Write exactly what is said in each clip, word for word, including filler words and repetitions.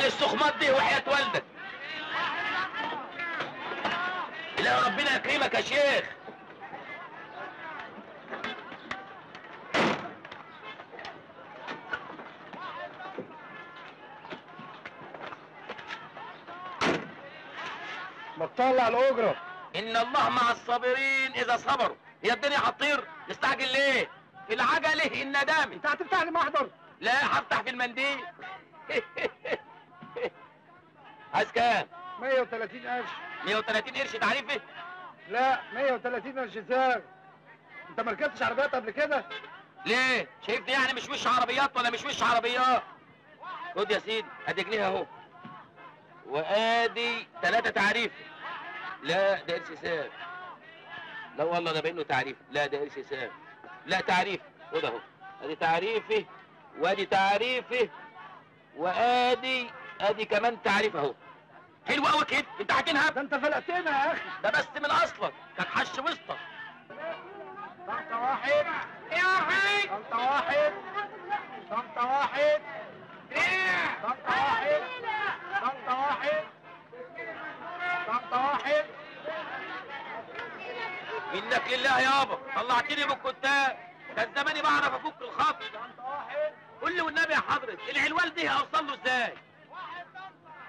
الاستخمات دي وحياة والدك. لا ربنا يكرمك يا شيخ. ما تطلع الاجره. ان الله مع الصابرين اذا صبروا. هي الدنيا هتطير؟ استعجل ليه؟ في العجله الندامه. انت هتفتح لي محضر؟ لا هفتح في المنديل. عايز كام؟ مية وتلاتين قرش. مية وتلاتين قرش تعريفي؟ لا مية وتلاتين قرش زاغ. انت ما ركبتش عربيات قبل كده؟ ليه؟ شايفني يعني مش وش عربيات ولا مش وش عربيات؟ خد يا سيدي، ادي جنيه اهو. وادي ثلاثة تعريفي. لا ده قرش زاغ. لا والله انا باين له تعريفي. لا ده قرش زاغ. لا تعريفي، خد اهو. ادي تعريفي وادي تعريفه وادي ادي كمان تعريف اهو. حلو قوي كده، انت حاكينها؟ ده انت فلقتنا يا اخي. ده بس من اصلك كان حش وسطك. انت واحد يا اخي. انت واحد. انت واحد. انت واحد. انت واحد. انت واحد. منك لله يابا، طلعتني من الكتاب. كان زماني بعرف افك الخط. قول لي والنبي يا حضرة العلوال دي هوصل له ازاي؟ واحد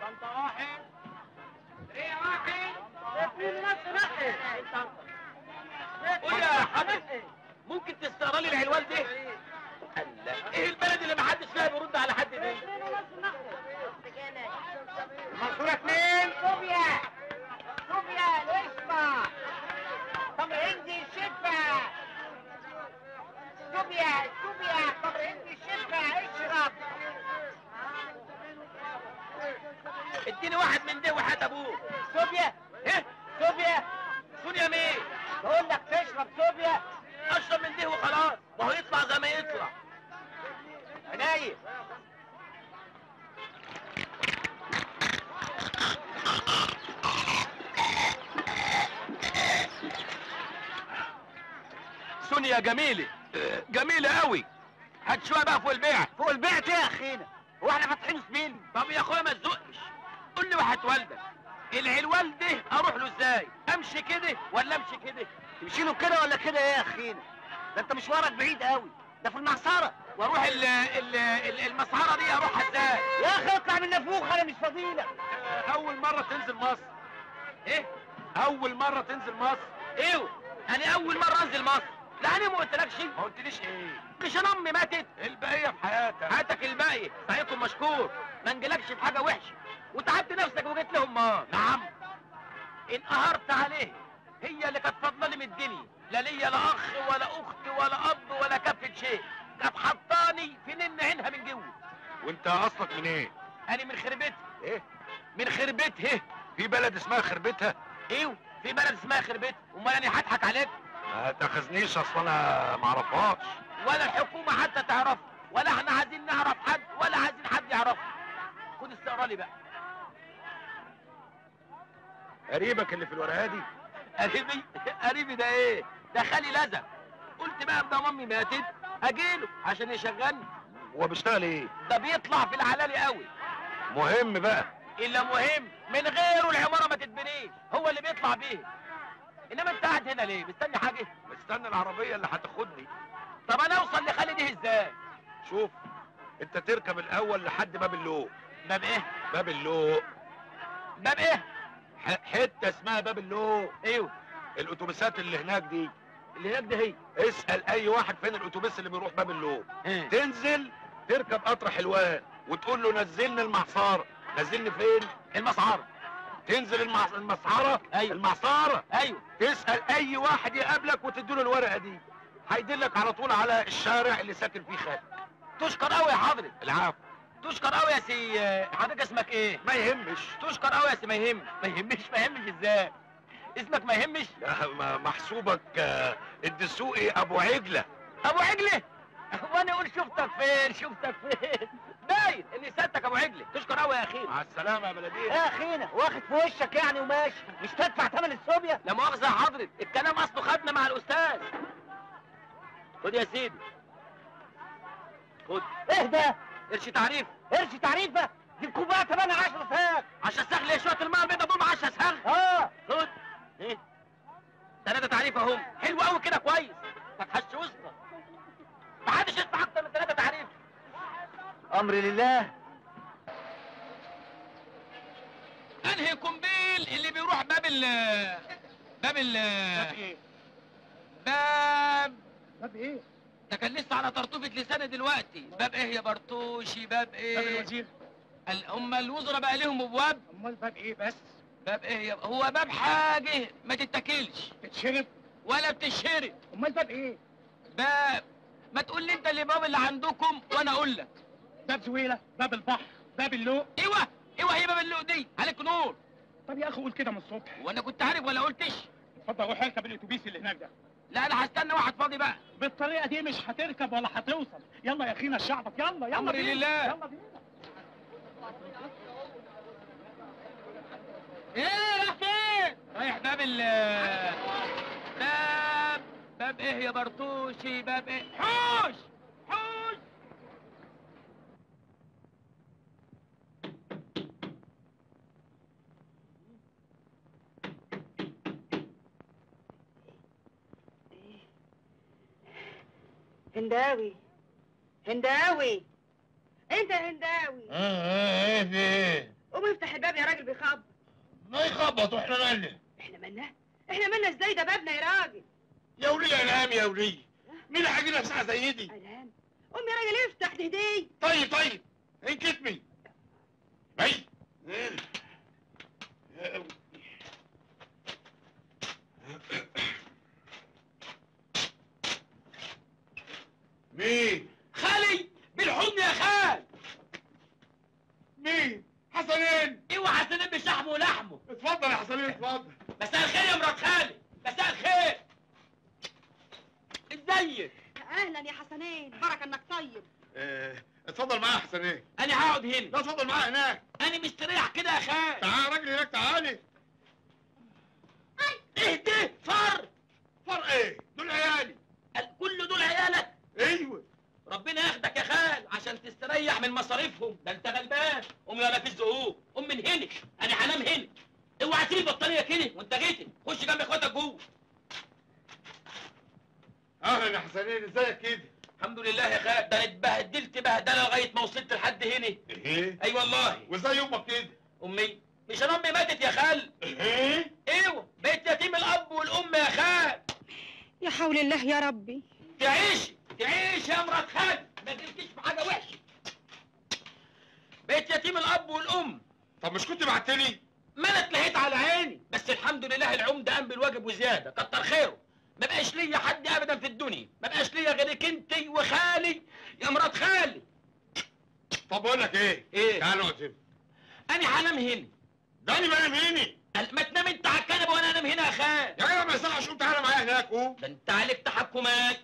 طنطا واحد ريع واحد اتنين ناس رقي. قول يا حضرة ممكن تستقرا لي العلوال دي؟ الله، ايه البلد اللي محدش فيها بيرد على حد دي؟ منصورة اتنين صوبيا صوبيا الاشبع طب عندي شبع سوبيا سوبيا طب عندي شبع اشرب. اديني واحد من ده وحياة ابوك. سوبيا ايه؟ سوبيا سونيا مين؟ بقول لك تشرب سوبيا. اشرب من ده وخلاص، ما هو يطلع زي ما يطلع. عينيا. سونيا جميلة جميلة قوي. هتشوفها بقى فوق البيع. فوق البيع ايه يا اخينا؟ هو احنا فاتحين سبيل؟ طب يا اخويا ما تزقش. قول لي وحياة والدك العلوال ده اروح له ازاي؟ امشي كده ولا امشي كده؟ تمشي له كده ولا كده ايه يا اخينا؟ ده انت مشوارك بعيد قوي، ده في المعصرة. واروح ال ال المسعرة دي اروحها ازاي؟ يا اخي اطلع من نافوخ، انا مش فضيلك. اول مرة تنزل مصر. ايه؟ اول مرة تنزل مصر؟ ايوه، انا اول مرة انزل مصر. لا انا ما قلتلكش. ما قلتليش ايه؟ عشان امي ماتت. الباقيه في حياتك. حياتك الباقيه، سعيكم مشكور، ما انجلكش في حاجه وحشه، وتعبت نفسك وجيت لهم. اه نعم، انقهرت عليها، هي اللي كانت فضلاني من الدنيا، لا ليا لا اخ ولا اخت ولا اب ولا كافه شيء، كانت حطاني في نن عينها من جوه. وانت اصلك من ايه؟ انا من خربتها. ايه؟ من خربتها. في بلد اسمها خربتها؟ ايوه، في بلد اسمها خربتها، امال انا هضحك عليك؟ ما تاخذنيش، اصل انا ما اعرفهاش، ولا الحكومه حتى تعرفها، ولا احنا عايزين نعرف حد، ولا عايزين حد يعرفها. خد استقرا لي بقى. قريبك اللي في الورقه دي؟ قريبي؟ قريبي ده ايه؟ ده خالي لزق. قلت بقى ده امي ماتت اجيله عشان يشغلني. هو بيشتغل ايه؟ ده بيطلع في العلالي قوي. مهم بقى؟ الا مهم، من غيره العماره ما تتبنيش، هو اللي بيطلع بيه. انما انت قاعد هنا ليه؟ مستني حاجه؟ مستني العربيه اللي هتاخدني. طب انا اوصل لخالي دي ازاي؟ شوف، انت تركب الاول لحد باب اللوق. باب ايه؟ باب اللوق. باب ايه؟ حته اسمها باب اللوق. ايوه، الاتوبيسات اللي هناك دي اللي هناك دي هي. اسال اي واحد فين الاتوبيس اللي بيروح باب اللوق. تنزل تركب قطر حلوان وتقول له نزلني المعصاره. نزلني فين؟ المسعره. تنزل المسعرة. أيوة. المسعرة. ايوه، تسأل اي واحد يقابلك وتديله الورقة دي، هيدلك على طول على الشارع اللي ساكن فيه خالد. تشكر قوي يا حضرة. العفو. تشكر قوي يا سي. حضرتك اسمك ايه؟ ما يهمش. تشكر قوي يا سي. ما يهمش. ما يهمش ما يهمش ازاي؟ اسمك ما يهمش؟ محسوبك الدسوقي ابو عجلة. ابو عجلة؟ وانا اقول شفتك فين؟ شفتك فين؟ باين ان سيادتك ابو عجله. تشكر قوي يا اخينا. مع السلامه يا بلديه. ايه يا اخينا؟ واخد في وشك يعني وماشي، مش تدفع ثمن السوبيا؟ لا مؤاخذه يا حضرتك، الكلام اصله خدنا مع الاستاذ. خد يا سيدي. خد. ايه ده؟ قرش تعريف. قرش تعريف بقى؟ دي كوبايه تمنها عشرة ساغ. عشرة ساغ ليه؟ شويه الماء البيضاء بهم عشرة ساغ. اه خد ايه؟ ثلاثه تعريف اهم. حلو قوي كده، كويس. ما تحش وسطك، ما حدش يسمع اكتر من ثلاثه تعريف. امري لله. انهي قنبيل اللي بيروح باب ال باب ال باب ايه؟ باب باب ايه؟ ده كان لسه على طرطوفه لساني دلوقتي. باب ايه يا برتوشي؟ باب ايه؟ باب الوزير. امال الوزراء بقى ليهم ابواب؟ امال باب ايه بس؟ باب ايه يا؟ هو باب حاجه ما تتاكلش، تتشرب ولا بتشرب. امال باب ايه؟ باب، ما تقول لي انت اللي باب اللي عندكم وانا اقول لك. باب زويله، باب البحر، باب اللوق. ايوه ايوه هي باب اللوق دي، عليك نور. طب يا اخي قول كده من الصبح. وانا كنت عارف ولا قلتش؟ اتفضل روح اركب الاتوبيس اللي هناك ده. لا انا هستنى واحد فاضي بقى. بالطريقه دي مش هتركب ولا هتوصل. يلا يا اخينا الشعبك، يلا يلا. امر لله. يلا بينا. ايه رايح فين؟ رايح باب ال باب باب ايه يا برتوشي؟ باب ايه؟ حوش حوش. هنداوي هنداوي انت هنداوي. اه اه ايه؟ قوم افتح الباب يا راجل، بيخبط. ما يخبط واحنا مالنا؟ احنا مالنا؟ احنا مالنا ازاي؟ ده بابنا يا راجل. يا وليه الهام يا وليه؟ مين اللي هيجي لنا في ساعه زي دي؟ الهام؟ قوم يا راجل افتح دي ايدي. طيب طيب ان كتمي. اي مين؟ خالي بالحضن يا خال. مين؟ حسنين. ايوه حسنين بشحمه ولحمه. اتفضل يا حسنين اتفضل. مساء الخير يا مراد خالي، مساء الخير. ازيك؟ اهلا يا حسنين، بركه انك طيب. ايه اتفضل معايا يا حسنين. انا هقعد هنا. لا اتفضل معايا هناك. انا مستريح كده يا خال. تعالى يا راجل هناك تعالي. اهدي. فر فر ايه؟ دول عيالي. كل دول عيالك؟ ايوه. ربنا ياخدك يا خال عشان تستريح من مصاريفهم. ده انت غلبان. قوم يا مفيش ذهوب، قوم من هنا. انا هنام هنا. اوعى تسيب البطانيه كده وانت غيتت. خش جنب اخواتك جوه. اهلا يا حسنين، ازيك كده؟ الحمد لله يا خال. ده انا اتبهدلت بهدله لغايه ما وصلت لحد هنا. ايه؟ اي والله. وازاي امك كده؟ امي؟ مش انا امي ماتت يا خال. ايه؟ ايوه بقيت يتيم الاب والام يا خال. يا حول الله يا ربي. تعيشي تعيش يا مراد خالي، ما تجيبكيش في حاجه وحشه. بقيت يتيم الاب والام. طب مش كنت بعتلي؟ ما انا اتلهيت على عيني، بس الحمد لله العمد قام بالواجب وزياده، كتر خيره. ما بقاش ليا حد ابدا في الدنيا، ما بقاش ليا غيرك انت وخالي يا مراد خالي. طب بقول لك ايه؟ ايه؟ تعال نقعد هنا. انا هنام هنا. ده انا بنام هنا. ما تنام انت على الكنبه وانا انام هنا يا خال. يا عيني ما يصحش. قوم تعالى معايا هناك. قوم. ده انت عليك تحكمات.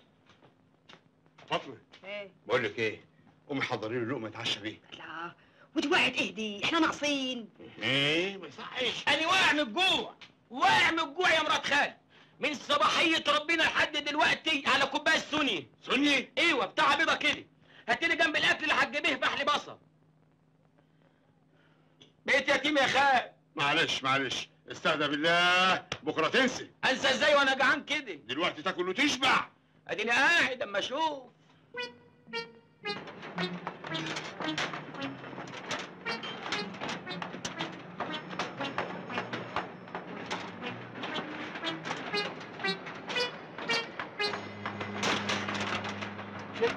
فاطمه ايه؟ بقول لك ايه؟ قومي حضري له لقمه اتعشى بيها. لا ودي وقعت اهدي، احنا ناقصين. ايه ما يصحش. انا واقع من الجوع، واقع من الجوع يا مراد خالي. من صباحيه ربنا لحد دلوقتي على كوبايه سونيه. سونيه؟ ايوه بتاع بيضه كده. هاتلي جنب الاكل اللي هتجيبيه فحل بصل. بقيت يتيم يا خال. معلش معلش استهدى بالله، بكره تنسى. انسى ازاي وانا جعان كده؟ دلوقتي تاكل وتشبع. اديني قاعد اما اشوف. شد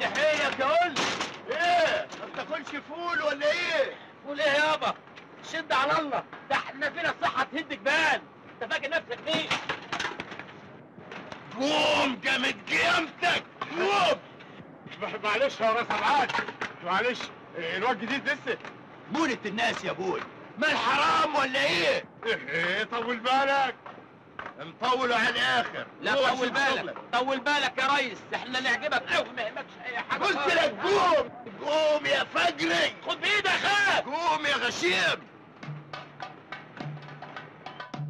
حيلك يا قول. ايه؟ ما بتاكلش فول ولا ايه؟ فول ايه يابا؟ شد على الله، ده احنا فينا الصحة تهد جبال. انت فاكر نفسك ايه؟ قوم جامد جيمتك. قوم. معلش يا راس عاد، معلش الواد جديد لسه. بولة الناس يا بول، مال حرام ولا ايه؟ ايه طول بالك، مطوله على الاخر. لا طول بالك، طول بالك يا ريس، احنا نعجبك قوي ما يهمكش اي حاجه. قلت لك قوم. قوم يا فجري. خد بايدك يا خال. قوم يا غشيم.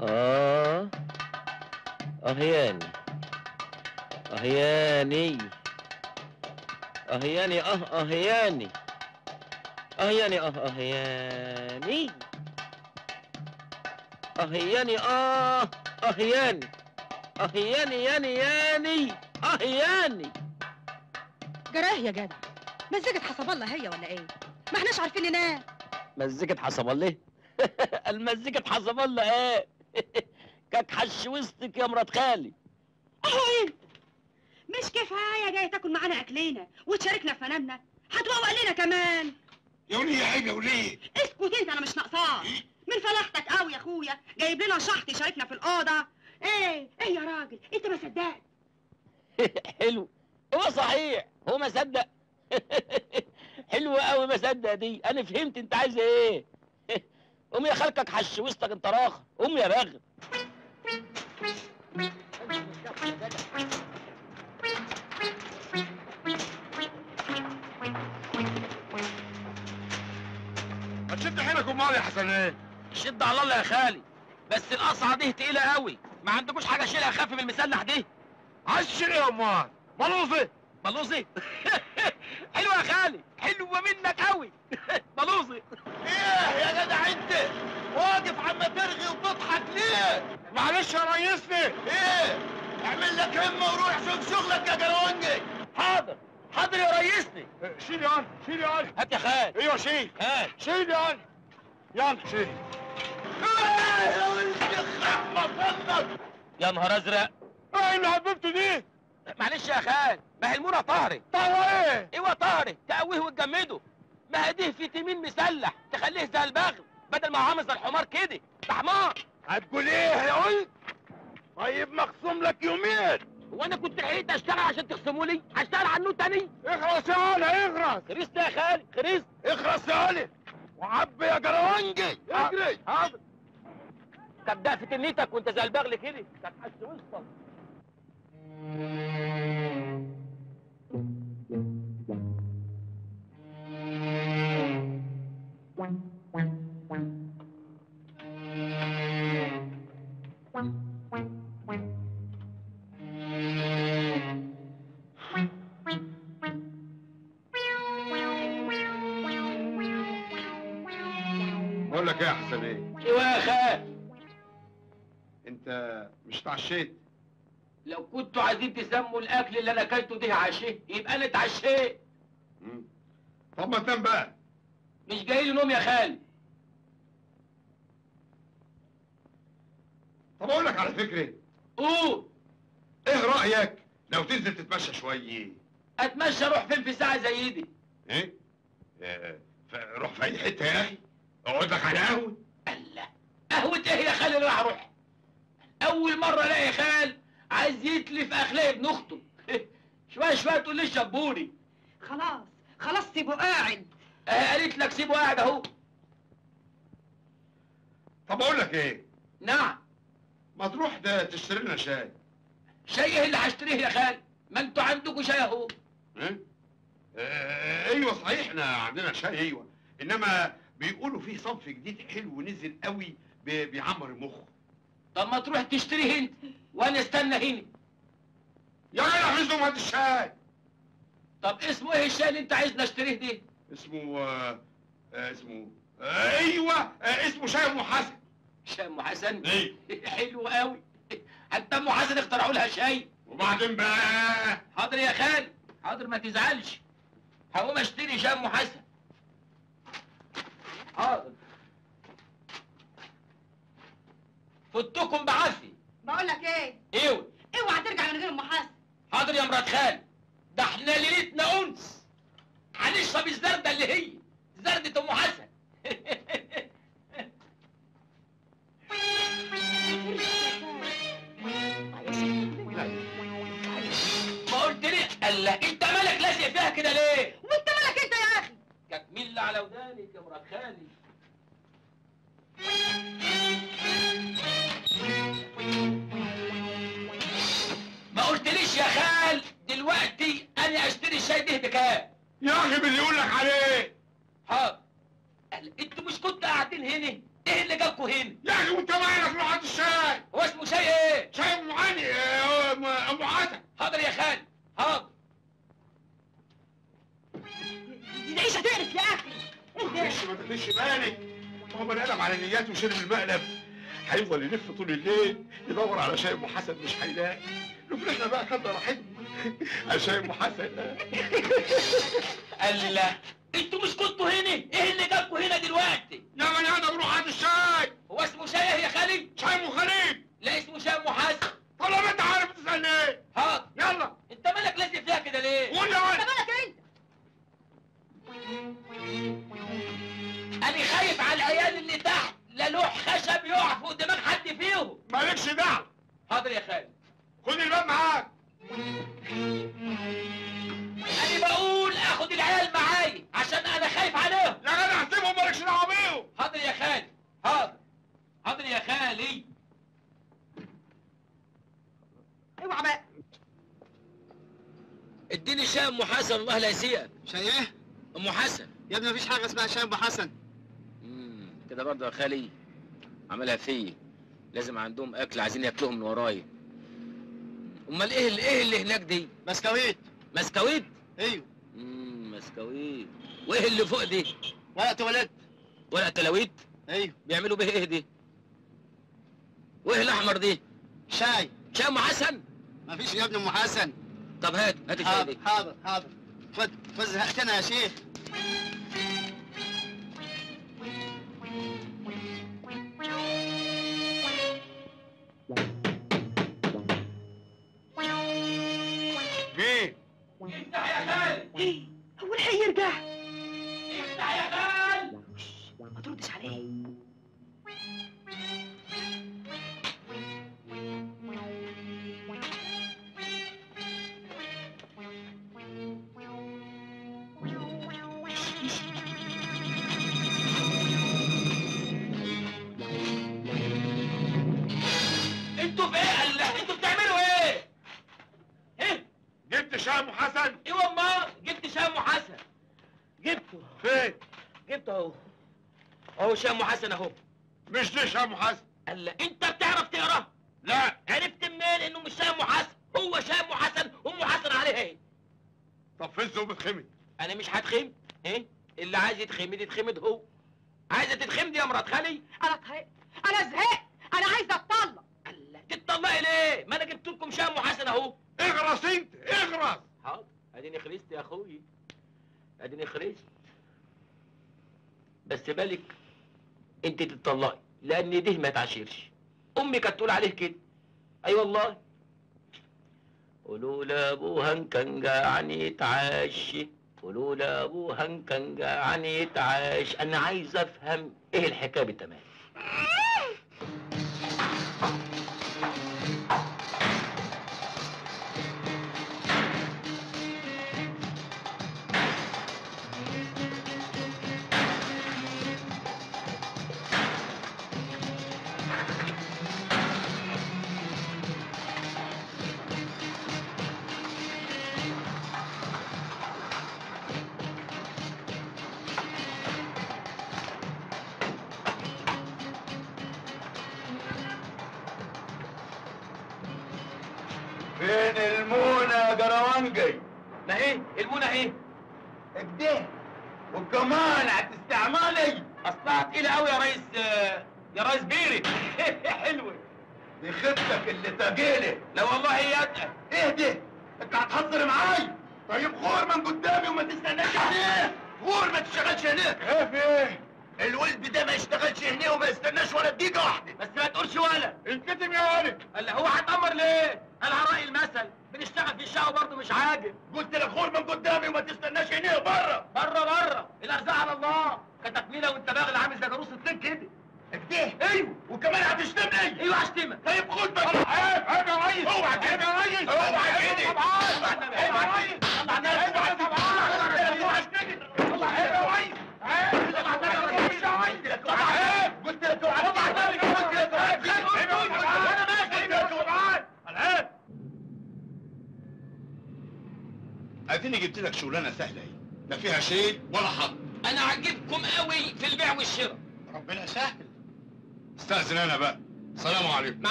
اه اهياني اهياني اهياني اه اهياني أهياني أه أهياني أهياني أه أهياني أهياني ياني ياني أهياني. جراه يا جدع، مزيكة حسب الله هي ولا إيه؟ ما احناش عارفين ننام. مزيكة حسب الله؟ المزيكة حسب الله إيه؟ كاك حش وسطك يا مرات خالي. أهي مش كفاية جاي تاكل معانا أكلنا وتشاركنا في منامنا، هتبوق لنا كمان. يا وليه يا عيب يا وليه؟ اسكت انت، انا مش ناقصاك. من فلاحتك قوي يا اخويا، جايب لنا شحط يشاركنا في الاوضه. ايه ايه يا راجل، انت ما صدقت. حلو، هو صحيح هو ما صدق. حلو قوي ما صدق دي، انا فهمت انت عايز ايه. قوم يا خالكك حش وسطك انت راخر، قوم يا باغي. شد حيلك امال يا حسنان. شد على الله يا خالي، بس القصعه دي تقيله قوي، ما عندكوش حاجه اشيلها اخف من المسلح دي؟ عايز تشيل ايه يا امال؟ بلوزه بلوزه. حلوه يا خالي، حلوه منك قوي. بلوزه. ايه يا جدع انت واقف عم ترغي وتضحك ليه؟ معلش يا ريسني. ايه؟ اعمل لك همه وروح شوف شغلك يا جرونجي. حاضر حاضر يا ريسني. شيل يا علي، شيل يا علي. هات يا خال. ايوه شيل. هات. شيل يا علي. يلا شيل. يا ولد احمد يا نهار ازرق. ايه اللي حببته دي؟ معلش يا خال، ما هي المورة طهري. طهري ايه؟ ايوه طهري، تقويه وتجمده. ما هي دي فيتامين مسلح تخليه زي البغل، بدل ما عامل زي الحمار كده، ده حمار. هتقول ايه يا ولد؟ طيب مخصوم لك يومين. وانا كنت حقيقة اشتغل عشان تخصموا لي؟ هشتغل على النوت تاني؟ اخرس يا علي اخرس. خرست يا خالي خرست. اخرس يا علي وعب يا جراونجي. اجري. حاضر. طب ده في تنيتك وانت زي البغل كده، كانت حش وسطك. بقول لك ايه يا حسن ايه؟ ايوه يا خال. انت مش اتعشيت؟ لو كنتوا عايزين تسموا الاكل اللي انا اكلته ده عشيه يبقى انا اتعشيت. امم طب ما تنام بقى. مش جاي لي نوم يا خال. طب اقول لك على فكره. قول. ايه رايك لو تنزل تتمشى شويه؟ اتمشى اروح فين في ساعه زي دي؟ ايه؟ اه روح في اي حته يا اخي؟ اقعد لك على قهوه؟ الله، قهوه ايه يا خال اللي انا هروح؟ اول مره الاقي خال عايز يتلف اخلاق ابن اخته. شويه شويه تقول لي شبوني. خلاص خلاص سيبه قاعد. اه قالت لك سيبه قاعد اهو. طب اقول لك ايه؟ نعم. ما تروح ده تشتري لنا شاي. شاي ايه اللي هشتريه يا خال؟ ما انتوا عندكوا شاي اهو. ايه؟ اه ايوه صحيح احنا عندنا شاي ايوه، انما بيقولوا فيه صنف جديد حلو نزل قوي بيعمر المخ. طب ما تروح تشتريه انت وانا استنى هنا. يا عيني عايزهم هات الشاي. طب اسمه ايه الشاي اللي انت عايزني اشتريه ده؟ اسمه آه اسمه آه ايوه آه اسمه شاي ام حسن. شاي ام حسن؟ ايه. حلو قوي، حتى ام حسن اخترعوا لها شاي. وبعدين بقى. حاضر يا خالي، حاضر ما تزعلش. هقوم اشتري شاي ام حسن. حاضر. فوتكم بعافيه. بقول لك ايه؟ ايوه. اوعى ترجع من غير ام حسن. حاضر يا مراد خالي، ده احنا ليلتنا انس. هنشرب الزردة اللي هي زردة ام حسن. ما قلت ليه؟ الله انت مالك لازق فيها كده ليه؟ وانت مالك انت يا اخي؟ كانت مين اللي على ودانك يا مراد خالي؟ ما قلتليش يا خال دلوقتي انا اشتري الشاي ده بكام؟ يا اخي باللي يقول لك عليه. حاضر. انتوا مش كنتوا قاعدين هنا؟ ايه اللي جابكوا هنا؟ يا اخي وانت مالك روح هات الشاي. هو اسمه شاي ايه؟ شاي ام علي ام عسل. حاضر يا خال حاضر. دي العيشه تقرف يا اخي، انت بشمالك. ما هو بني ادم على نياته وشرب المقلب، هيفضل يلف طول الليل يدور على شايب وحسن مش هيلاقي. لكن احنا بقى خدنا راحتنا. شايب وحسن قال لي لا، انتوا مش كنتوا هنا؟ ايه اللي جابكوا هنا دلوقتي؟ يا بني ادم روح هات الشاي. هو اسمه شاي يا خالد؟ شاي وخالد. لا اسمه شاي وحسن. طالما ما انت عارف تسالني ايه؟ حاضر. يلا. انت مالك لازق فيها كده ليه؟ قول لي انت مالك انت؟ أنا خايف على العيال اللي تحت، لا لوح خشب يقع فوق دماغ حد فيهم. مالكش دعوة. حاضر يا خالد. خد الباب معاك. أنا بقول آخد العيال معايا عشان أنا خايف عليهم. لا أنا هسيبهم مالكش دعوة بيهم. حاضر يا خالد، حاضر. حاضر يا خالي. اوعى بقى. اديني شاي يا أم حسن الله لا يسيئك. شاي إيه؟ أم حسن. يا ابني مفيش حاجة اسمها شاي أم حسن. امم كده برضه يا خالي عملها فيا. لازم عندهم أكل عايزين ياكلوهم من ورايا. أمال إيه اللي إيه اللي هناك دي؟ مسكويت. مسكويت؟ أيوه. امم مسكويت. وإيه اللي فوق دي؟ ورق تواليت. ورق تلاويت؟ أيوه. بيعملوا بيه إيه دي؟ وإيه الأحمر دي؟ شاي. شاي أم حسن؟ مفيش يا ابني أم حسن. طب هات هات الشاي دي. حاضر حاضر. خد خد زهقتنا يا شيخ. مين؟ افتح يا خال. ايه؟ هو الحي يرجع؟ افتح يا خال. ما تردش عليه. شاي أم حسن؟ ايه والله جبت شاي أم حسن. جبته فين؟ جبته اهو اهو شاي أم حسن اهو. مش ده شاي أم حسن. قال انت بتعرف تقرا؟ لا. عرفت منين انه مش شاي أم حسن؟ هو شاي أم حسن وأم حسن عليها ايه؟ طب فين ذوب اتخمد؟ انا مش هتخمد. ايه اللي عايز يتخمد يتخمد. هو عايزه تتخمد يا مرات خالي؟ انا زهقت انا زهقت انا عايزه اتطلق. الله تتطلقي ليه؟ ما انا جبت لكم شاي أم حسن اهو. اغرس انت اغرس. حاضر اديني خلصت يا اخوي اديني خلصت. بس بالك انت تتطلقي لان ده ما تعشيرش. امي كانت تقول عليه كده. اي أيوة والله. قولوا لابوها نكنجع نتعشي قولوا لابوها نكنجع نتعشي. انا عايز افهم ايه الحكايه بالتمام.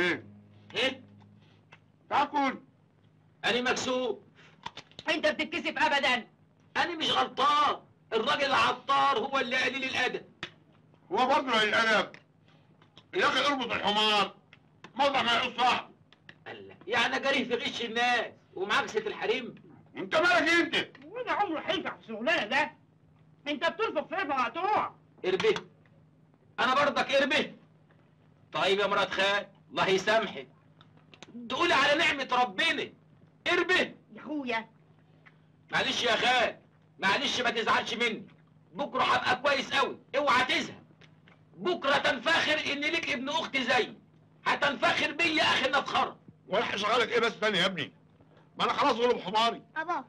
ايه؟ ايه؟ تاكل. أنا مكسوف. أنت بتتكسف أبداً. أنا مش غلطان، الراجل العطار هو اللي قليل الأدب. هو برضه قليل الأدب. يا أخي اربط الحمار، موضع ما يقص صاحبه. الله، يعني جريه في غش الناس ومعاكسة الحريم. أنت مالك أنت؟ وأنا عمري حلف على الشغلانة ده. أنت بترفض في إيه وهتقع. اربيه. أنا برضك اربيه. طيب يا مراد خال، الله يسامحك. تقولي على نعمة ربنا. اربه يا اخويا. معلش يا خال، معلش ما تزعلش مني. بكره هبقى كويس قوي، اوعى تزهق. بكره تنفخر ان ليك ابن اخت زيي، هتنفخر بيا يا اخي نفخره. والحق شغالك ايه بس تاني يا ابني؟ ما انا خلاص غلب حماري. ابا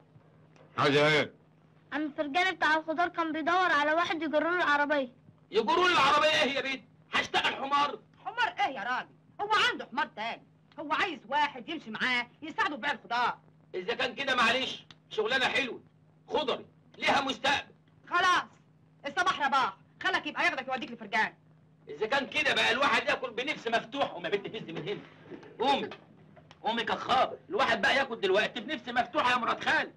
عايز ايه؟ عم الفرجاني بتاع الخضار كان بيدور على واحد يجر له العربيه. يجر له العربيه ايه يا بنت؟ هشتغل حمار؟ حمار ايه يا راجل؟ هو عنده حمار تاني؟ هو عايز واحد يمشي معاه يساعده في بيع الخضار. إذا كان كده معلش، شغلانة حلوة، خضري، ليها مستقبل. خلاص، الصباح رباح، خلك يبقى ياخدك يوديك لفرجان. إذا كان كده بقى الواحد ياكل بنفس مفتوح. قوم يا بنت تزني من هنا. قومي، قومي كخابر، الواحد بقى ياكل دلوقتي بنفس مفتوحة يا مراد خالد.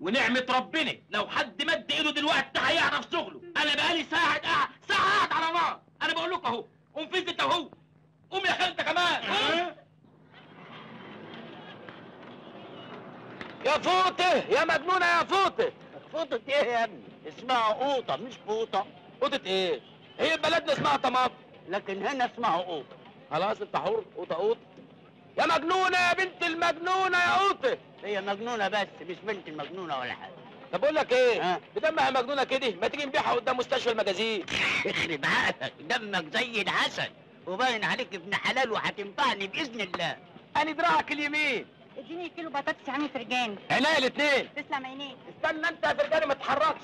ونعمة ربنا لو حد مد إيده دلوقتي هيعرف شغله. أنا بقالي ساعة قاعد، ساعة قاعد على نار. أنا بقول لك أهو، قوم فز أنت أهو. قوم يا خالد كمان. يا فوطه يا مجنونه يا فوطه. فوطه ايه يا ابني؟ اسمها قوطه مش فوطه. قوطه ايه؟ هي بلدنا اسمها طماط، لكن هنا اسمها قوطه. خلاص انت حر، قوطه قوطه. يا مجنونه يا بنت المجنونه يا قوطه. هي مجنونه بس مش بنت المجنونه ولا حاجه. طب بقول لك ايه؟ بدمها مجنونه كده ما تيجي نبيعها قدام مستشفى المجازين. يخرب عقلك، دمك زي العسل وباين عليك ابن حلال وهتنفعني باذن الله. انا دراعك اليمين. اديني كيلو بطاطس يا عم فرجاني. عينيا الاثنين. تسلم عينيك. استنى انت يا فرجاني ما تتحركش.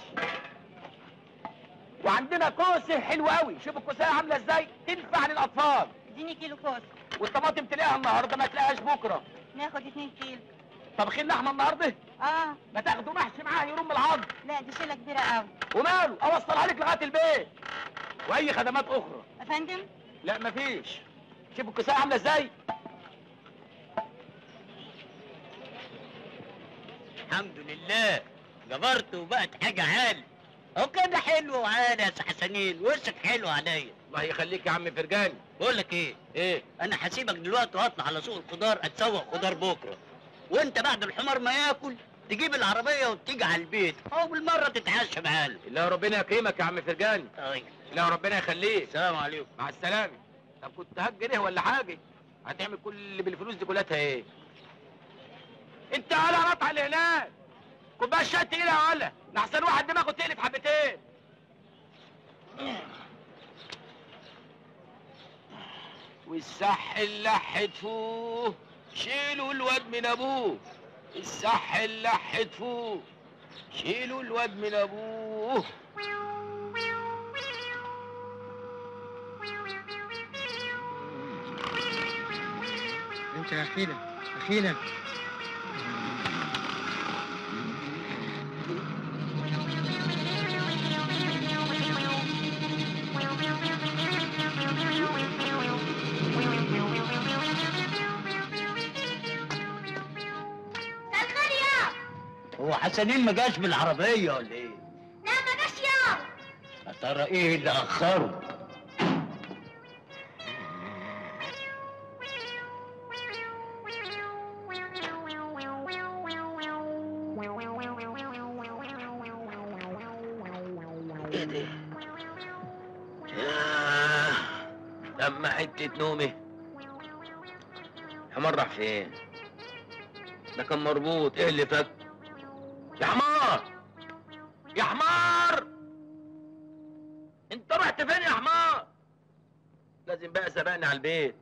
وعندنا كوسه حلوه قوي، شوف الكوسه عامله ازاي، تنفع للاطفال. اديني كيلو كوسه. والطماطم تلاقيها النهارده ما تلاقيهاش بكره. ناخد اثنين كيلو. طبخين لحمه النهارده؟ اه. ما تاخدوا محشي معاها يرم العظم. لا دي شيله كبيره قوي. وماله؟ اوصل عليك لغايه البيت. واي خدمات اخرى. يا فندم؟ لا مفيش. شوف الكوسه عامله ازاي. الحمد لله جبرت وبقت حاجه عالي. هو كده حلو وعالي يا سي حسنين، وشك حلو عليا. الله يخليك يا عم فرجاني. بقول لك ايه؟ ايه؟ انا هسيبك دلوقتي واطلع على سوق الخضار اتسوق خضار بكره، وانت بعد الحمار ما ياكل تجيب العربيه وتيجي على البيت، او بالمره تتعشى معانا. الله ربنا يكرمك يا عم فرجاني. طيب. الله ربنا يخليك. السلام عليكم. مع السلامه. طب كنت هتجري ولا حاجه؟ هتعمل كل اللي بالفلوس دي كلها ايه؟ انت ولا قطع اللي هناك كوبايه الشاي تقيله ولا لحسن واحد دماغه تقلب حبتين. والصح اللح تفوه شيلوا الواد من ابوه. الصح اللح تفوه شيلوا الواد من ابوه. انت يا خيله يا خيله. هو حسنين ما جاش بالعربيه ولا ايه؟ لا ما جاش يابا. يا ترى ايه اللي اخره؟ ايه ده؟ ياه لما حته نومي. حمار راح فين؟ ده كان مربوط، ايه اللي فك؟ يا حمار يا حمار انت رحت فين يا حمار؟ لازم بقى سبقني على البيت.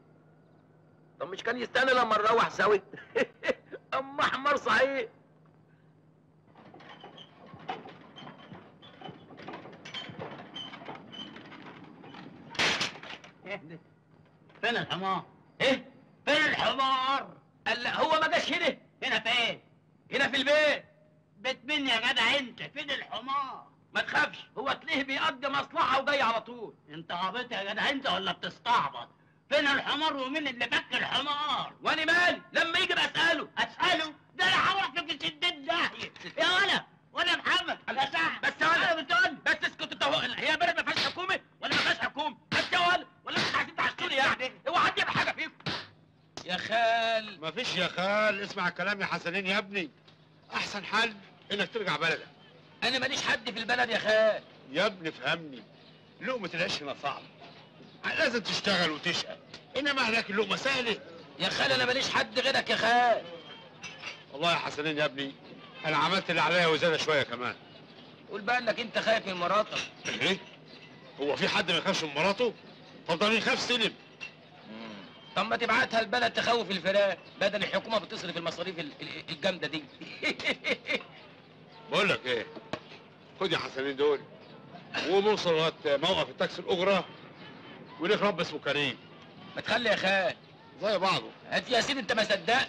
طب مش كان يستنى لما نروح سوي؟ اما حمار صحيح. ايه فين الحمار؟ ايه فين الحمار؟ قال لا هو ما جاش هنا. هنا فين؟ هنا في البيت. بيت مين يا جدع انت؟ فين الحمار؟ ما تخافش، هو تلاقيه بيقضي مصلحه وجاي على طول. انت عبيط يا جدع انت ولا بتستعبط؟ فين الحمار ومين اللي بك الحمار؟ وانا مالي؟ لما يجي بساله اساله؟ ده انا هروح في ستين داهيه يا ولا ولا محمد يا صاحبي بس يا ولا بس اسكت انت. هي بلد ما فيهاش حكومه ولا ما فيهاش حكومه؟ بس يا ولا ولا انتوا عايزين تعشوني يعني؟ اوعى حد يعمل حاجه فيكم يا خال. مفيش يا خال، اسمع كلام يا حسنين يا ابني، احسن حل انك ترجع بلدك. انا ماليش حد في البلد يا خال. يا ابني فهمني، لقمه العيش هنا صعبه، لازم تشتغل وتشقى، انما هناك اللقمه سهله يا خال. انا ماليش حد غيرك يا خال. والله يا حسنين يا ابني انا عملت اللي عليا وزياده شويه كمان. قول بقى انك انت خايف من مراتك. ايه؟ هو في حد ما يخافش من مراته؟ اتفضل يخاف سلم. طب ما تبعتها البلد تخوف الفراخ بدل الحكومه بتصرف المصاريف الجامده دي. بقول لك ايه؟ خد يا حسنين دول ونوصل لغايه موقف التاكسي الاجره وليك رب اسمه كريم. ما تخلي يا خال زي بعضه. هات يا سيدي انت ما صدقت.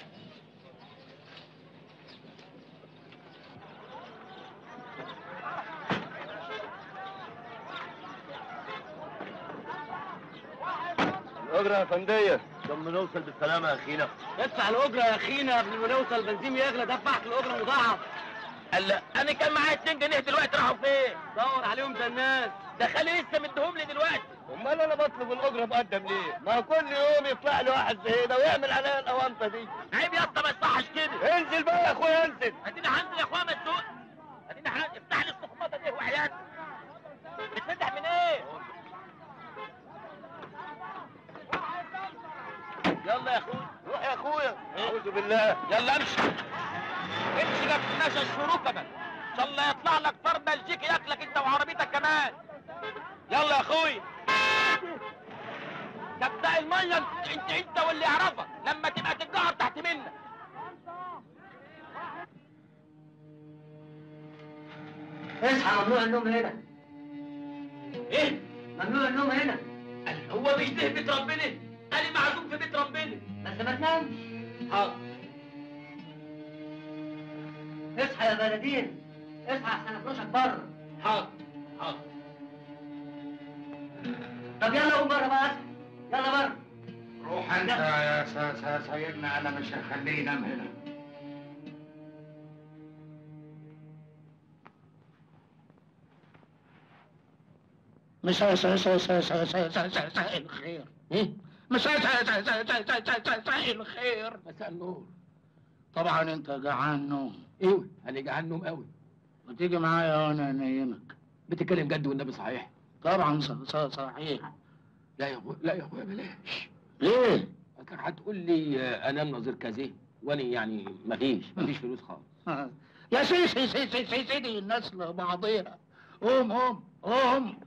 الاجره يا فنديه. طب نوصل بالسلامه يا اخينا. ادفع الاجره يا اخينا قبل ما نوصل بنزين يغلى. دفعت الاجره مضاعف. قال انا كان معايا اتنين جنيه دلوقتي راحوا فين؟ دور عليهم زي الناس. ده خالي لسه مديهم لي دلوقتي. امال انا بطلب الاجره بقدم ليه؟ ما كل يوم يطلع لي واحد زي ده ويعمل عليا الاونطه دي. عيب يا اسطى ما يصحش كده. انزل بقى يا اخويا انزل. اديني هنزل يا اخويا ما تسوقش. اديني هنزل. افتح لي الصخمطه دي وحياتك. بتفتح من ايه؟ يلا يا اخويا روح يا اخويا. اعوذ بالله. يلا امشي امشي. ما تتناشى الشروط كمان، ان شاء الله يطلع لك فار بلجيكي ياكلك انت وعربيتك كمان. يلا يا اخويا. تبدا الميه انت انت واللي يعرفك لما تبقى تتجعر تحت منك. اصحى. ممنوع النوم هنا. ايه؟ ممنوع النوم هنا. هو مش ده بيت ربنا؟ أنا معزوم في بيت ربنا. بس ما تنامش. حاضر. اصحى يا بلدين، اصحى عشان افرشك بره. حاضر حاضر. طب يلا قوم بره بقى. يلا بره. روح انت يا سيدنا، انا مش هخليه ينام هنا. مساء مساء مساء مساء مساء مساء الخير. مساء الخير. مساء النور. طبعا انت جعان نوم. ايوه انا جعان نوم قوي. ما تيجي معايا وانا انيمك. بتتكلم جد والنبي صحيح؟ طبعا صحيح. لا يا ابويا لا يا ابويا بلاش. ليه؟ كان هتقول لي انام نظير كذا وانا يعني مفيش مفيش فلوس خالص. يا سيدي سيدي سيدي الناس لبعضيها. قوم قوم قوم.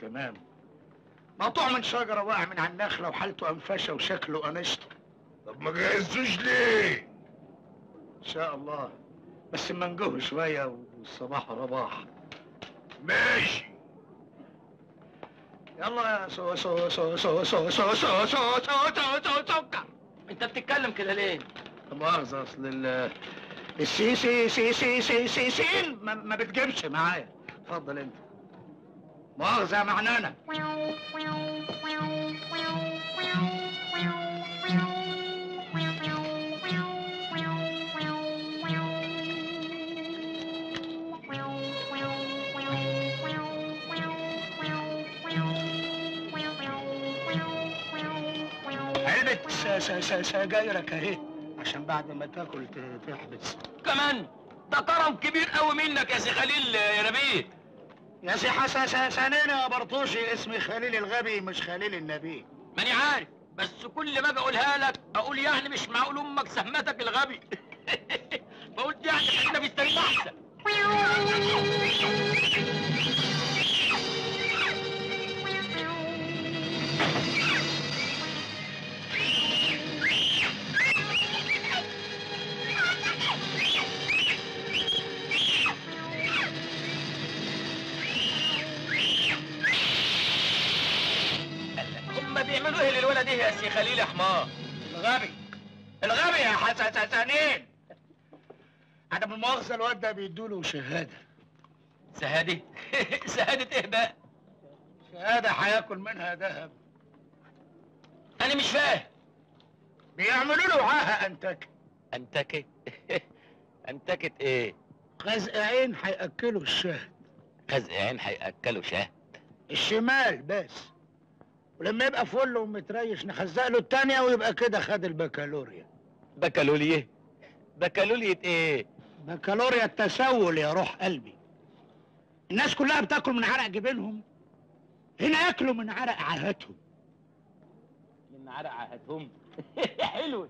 تمام. مقطوع من شجره واقع من على النخله وحالته انفشه وشكله قنشته. طب ما جهزتوش ليه؟ ان شاء الله بس منجوه شويه والصباح رباح. ماشي. يلا يا سو سو سو سو سو سو سو سو سكر. انت بتتكلم كده ليه؟ لا مؤاخذه اصل ال السي سي سي سي سي سي سين ما بتجيبش معايا. اتفضل انت. مؤاخذة يا معنانة. سجايرك اهي عشان بعد ما تاكل تحبس. كمان ده كرم كبير قوي منك يا سي خليل ربيع. يا سي حسن سنين يا برطوشي، اسمي خليل الغبي مش خليل النبي. ماني عارف، بس كل ما اجي اقولها لك اقول يعني مش معقول امك سهمتك الغبي. فقلت يعني خلينا في السرير احسن. هم بيعملوا ايه للولد ده يا سي خليل يا حمار؟ الغبي الغبي يا حسنين. أنا بالمؤاخذة الواد ده بيدوا له شهادة. شهادة؟ شهادة إيه بقى؟ شهادة هياكل منها ذهب. أنا مش فاهم. بيعملوا له معاها أنتكة. أنتكة؟ أنتكة إيه؟ خزق عين هيأكلوا الشهد. خزق عين هيأكلوا شهد؟ الشمال بس. ولما يبقى فل ومتريش نخزق له التانية ويبقى كده خد البكالوريا. بكالوريا؟ بكالوريا ايه؟ بكالوريا التسول يا روح قلبي. الناس كلها بتاكل من عرق جبينهم، هنا ياكلوا من عرق عهاتهم. من عرق عهاتهم؟ حلو.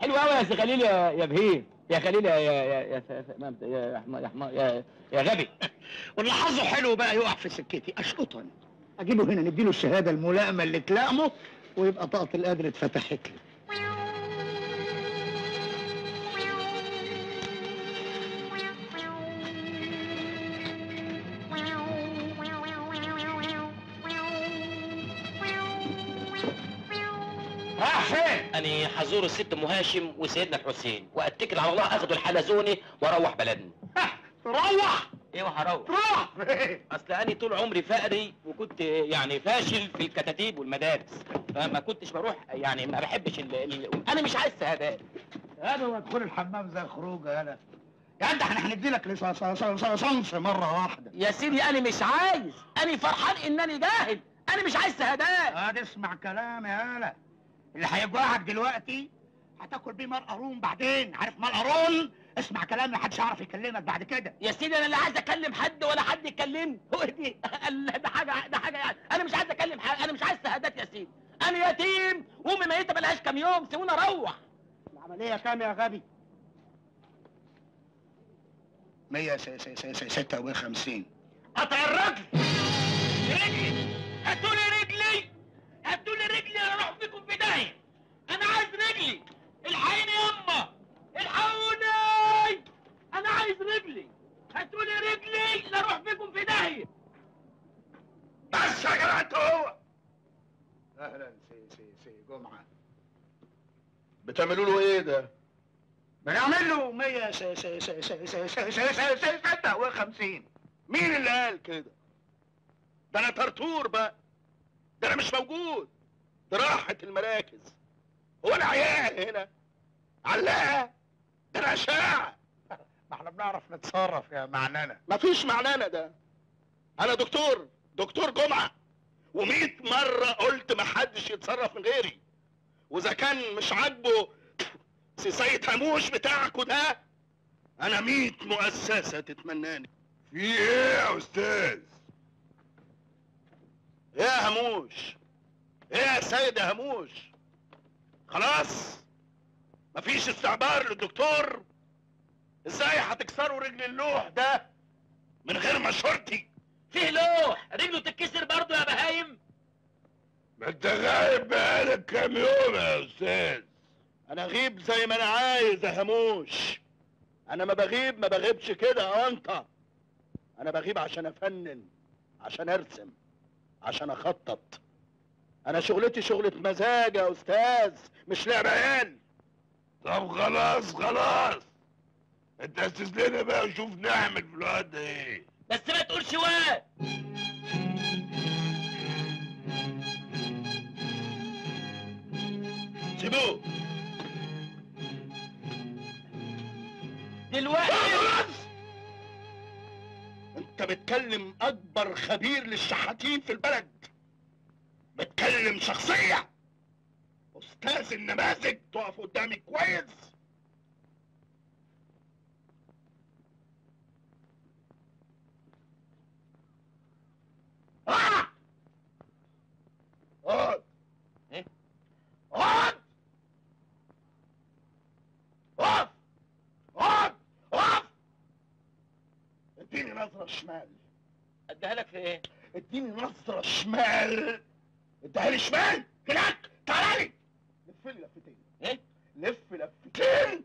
حلو قوي يا سي خليل يا يا بهيم، يا خليل يا يا يا يا يا يا غبي. واللي حظه حلو بقى يقع في سكتي، اشقطه انا. اجيبه هنا نديله الشهاده الملائمه اللي تلائمه ويبقى طاقه القدر اتفتحت لي. أنا حزور الست أم هاشم وسيدنا الحسين وأتكل على الله أخدوا الحلزوني وأروح بلدنا. تروح؟ إيه وهروح؟ تروح؟ أصل أنا طول عمري فقري وكنت يعني فاشل في الكتاتيب والمدارس، فما كنتش بروح يعني ما بحبش ال ال أنا مش عايز شهادات. هذا وأدخل الحمام زي الخروجة أنا. يا عم ده احنا هنديلك صنف مرة واحدة. يا سيدي أنا مش عايز، أنا فرحان إن أنا جاهل، أنا مش عايز شهادات. هتسمع كلامي يا هلا. اللي هيجوعك دلوقتي هتاكل بيه مرقرون بعدين، عارف مرقرون؟ اسمع كلامي محدش يعرف يكلمك بعد كده. يا سيدي انا لا عايز اكلم حد ولا حد يكلمني، هو دي ده حاجه ده حاجه يعني، انا مش عايز اكلم حد، انا مش عايز شهادات يا سيدي، انا يتيم وامي ميته بقالهاش كام يوم، سيبوني اروح. العمليه كام يا غبي؟ مية وستة وخمسين. قطع الرجل. رجلي هاتوا لي رجلي، هاتوا لي رجلي اروح فيكم في داهيه، انا عايز رجلي، الحقيني يما، الحقوني، انا عايز رجلي، هاتوا لي رجلي اروح فيكم في داهيه. بس يا جماعه انتوا هو. اهلا سي سي سي جمعه. بتعملوا له ايه ده؟ بنعمل له مية وستة وخمسين. مين اللي قال كده؟ ده انا طرطور بقى. ده انا مش موجود، ده راحت المراكز. هو انا عيال هنا علاقه؟ ده انا اشاعه. ما احنا بنعرف نتصرف يا معنانا. مفيش معنانا، ده انا دكتور، دكتور جمعه، ومية مره قلت محدش يتصرف من غيري، واذا كان مش عاجبه سي هاموش بتاعكوا ده انا مية مؤسسه تتمناني. في ايه يا استاذ؟ ايه يا هموش؟ ايه يا سيد هموش؟ خلاص؟ مفيش استعبار للدكتور؟ ازاي هتكسروا رجل اللوح ده من غير مشورتي؟ فيه لوح رجله تتكسر برضه يا بهايم؟ ما انت غايب بقالك كام يوم يا استاذ. انا اغيب زي ما انا عايز يا هموش، انا ما بغيب ما بغيبش كده يا انت، انا بغيب عشان افنن، عشان ارسم، عشان اخطط. انا شغلتي شغلة مزاج يا استاذ، مش لعبة عيال. طب خلاص خلاص، انت اسس لنا بقى وشوف نعمل في الوقت ده ايه. بس ما تقولش واد. سيبوه دلوقتي. خلاص، انت بتكلم اكبر خبير للشحاتين في البلد، بتكلم شخصية، أستاذ النماذج تقف قدامي كويس. آه! اقعد ايه؟ اقعد اقف اقعد اقف. اديني نظرة شمال. اديها لك في ايه؟ اديني نظرة شمال. اديها لي شمال هناك. تعالى لي لف لي لفتين. ايه؟ لف لفتين.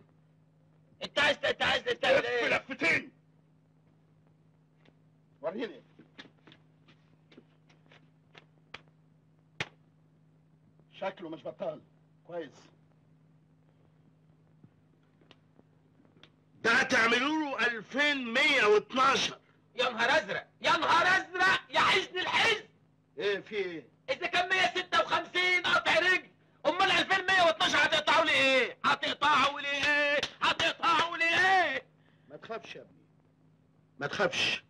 انت عايز انت عايز تعمل ايه؟ لف لفتين وريني. شكله مش بطال كويس. ده تعملوا له ألفين ومية واتناشر. يا نهار ازرق يا نهار ازرق يا حزن الحزن. ايه في ايه؟ اذا كان مية ستة وخمسين قطع رجل امال ألفين ومية واتناشر هتقطعوا لي ايه؟ هتقطعوا لي ايه؟ هتقطعوا لي ايه؟ ما تخافش يا ابني ما تخافش.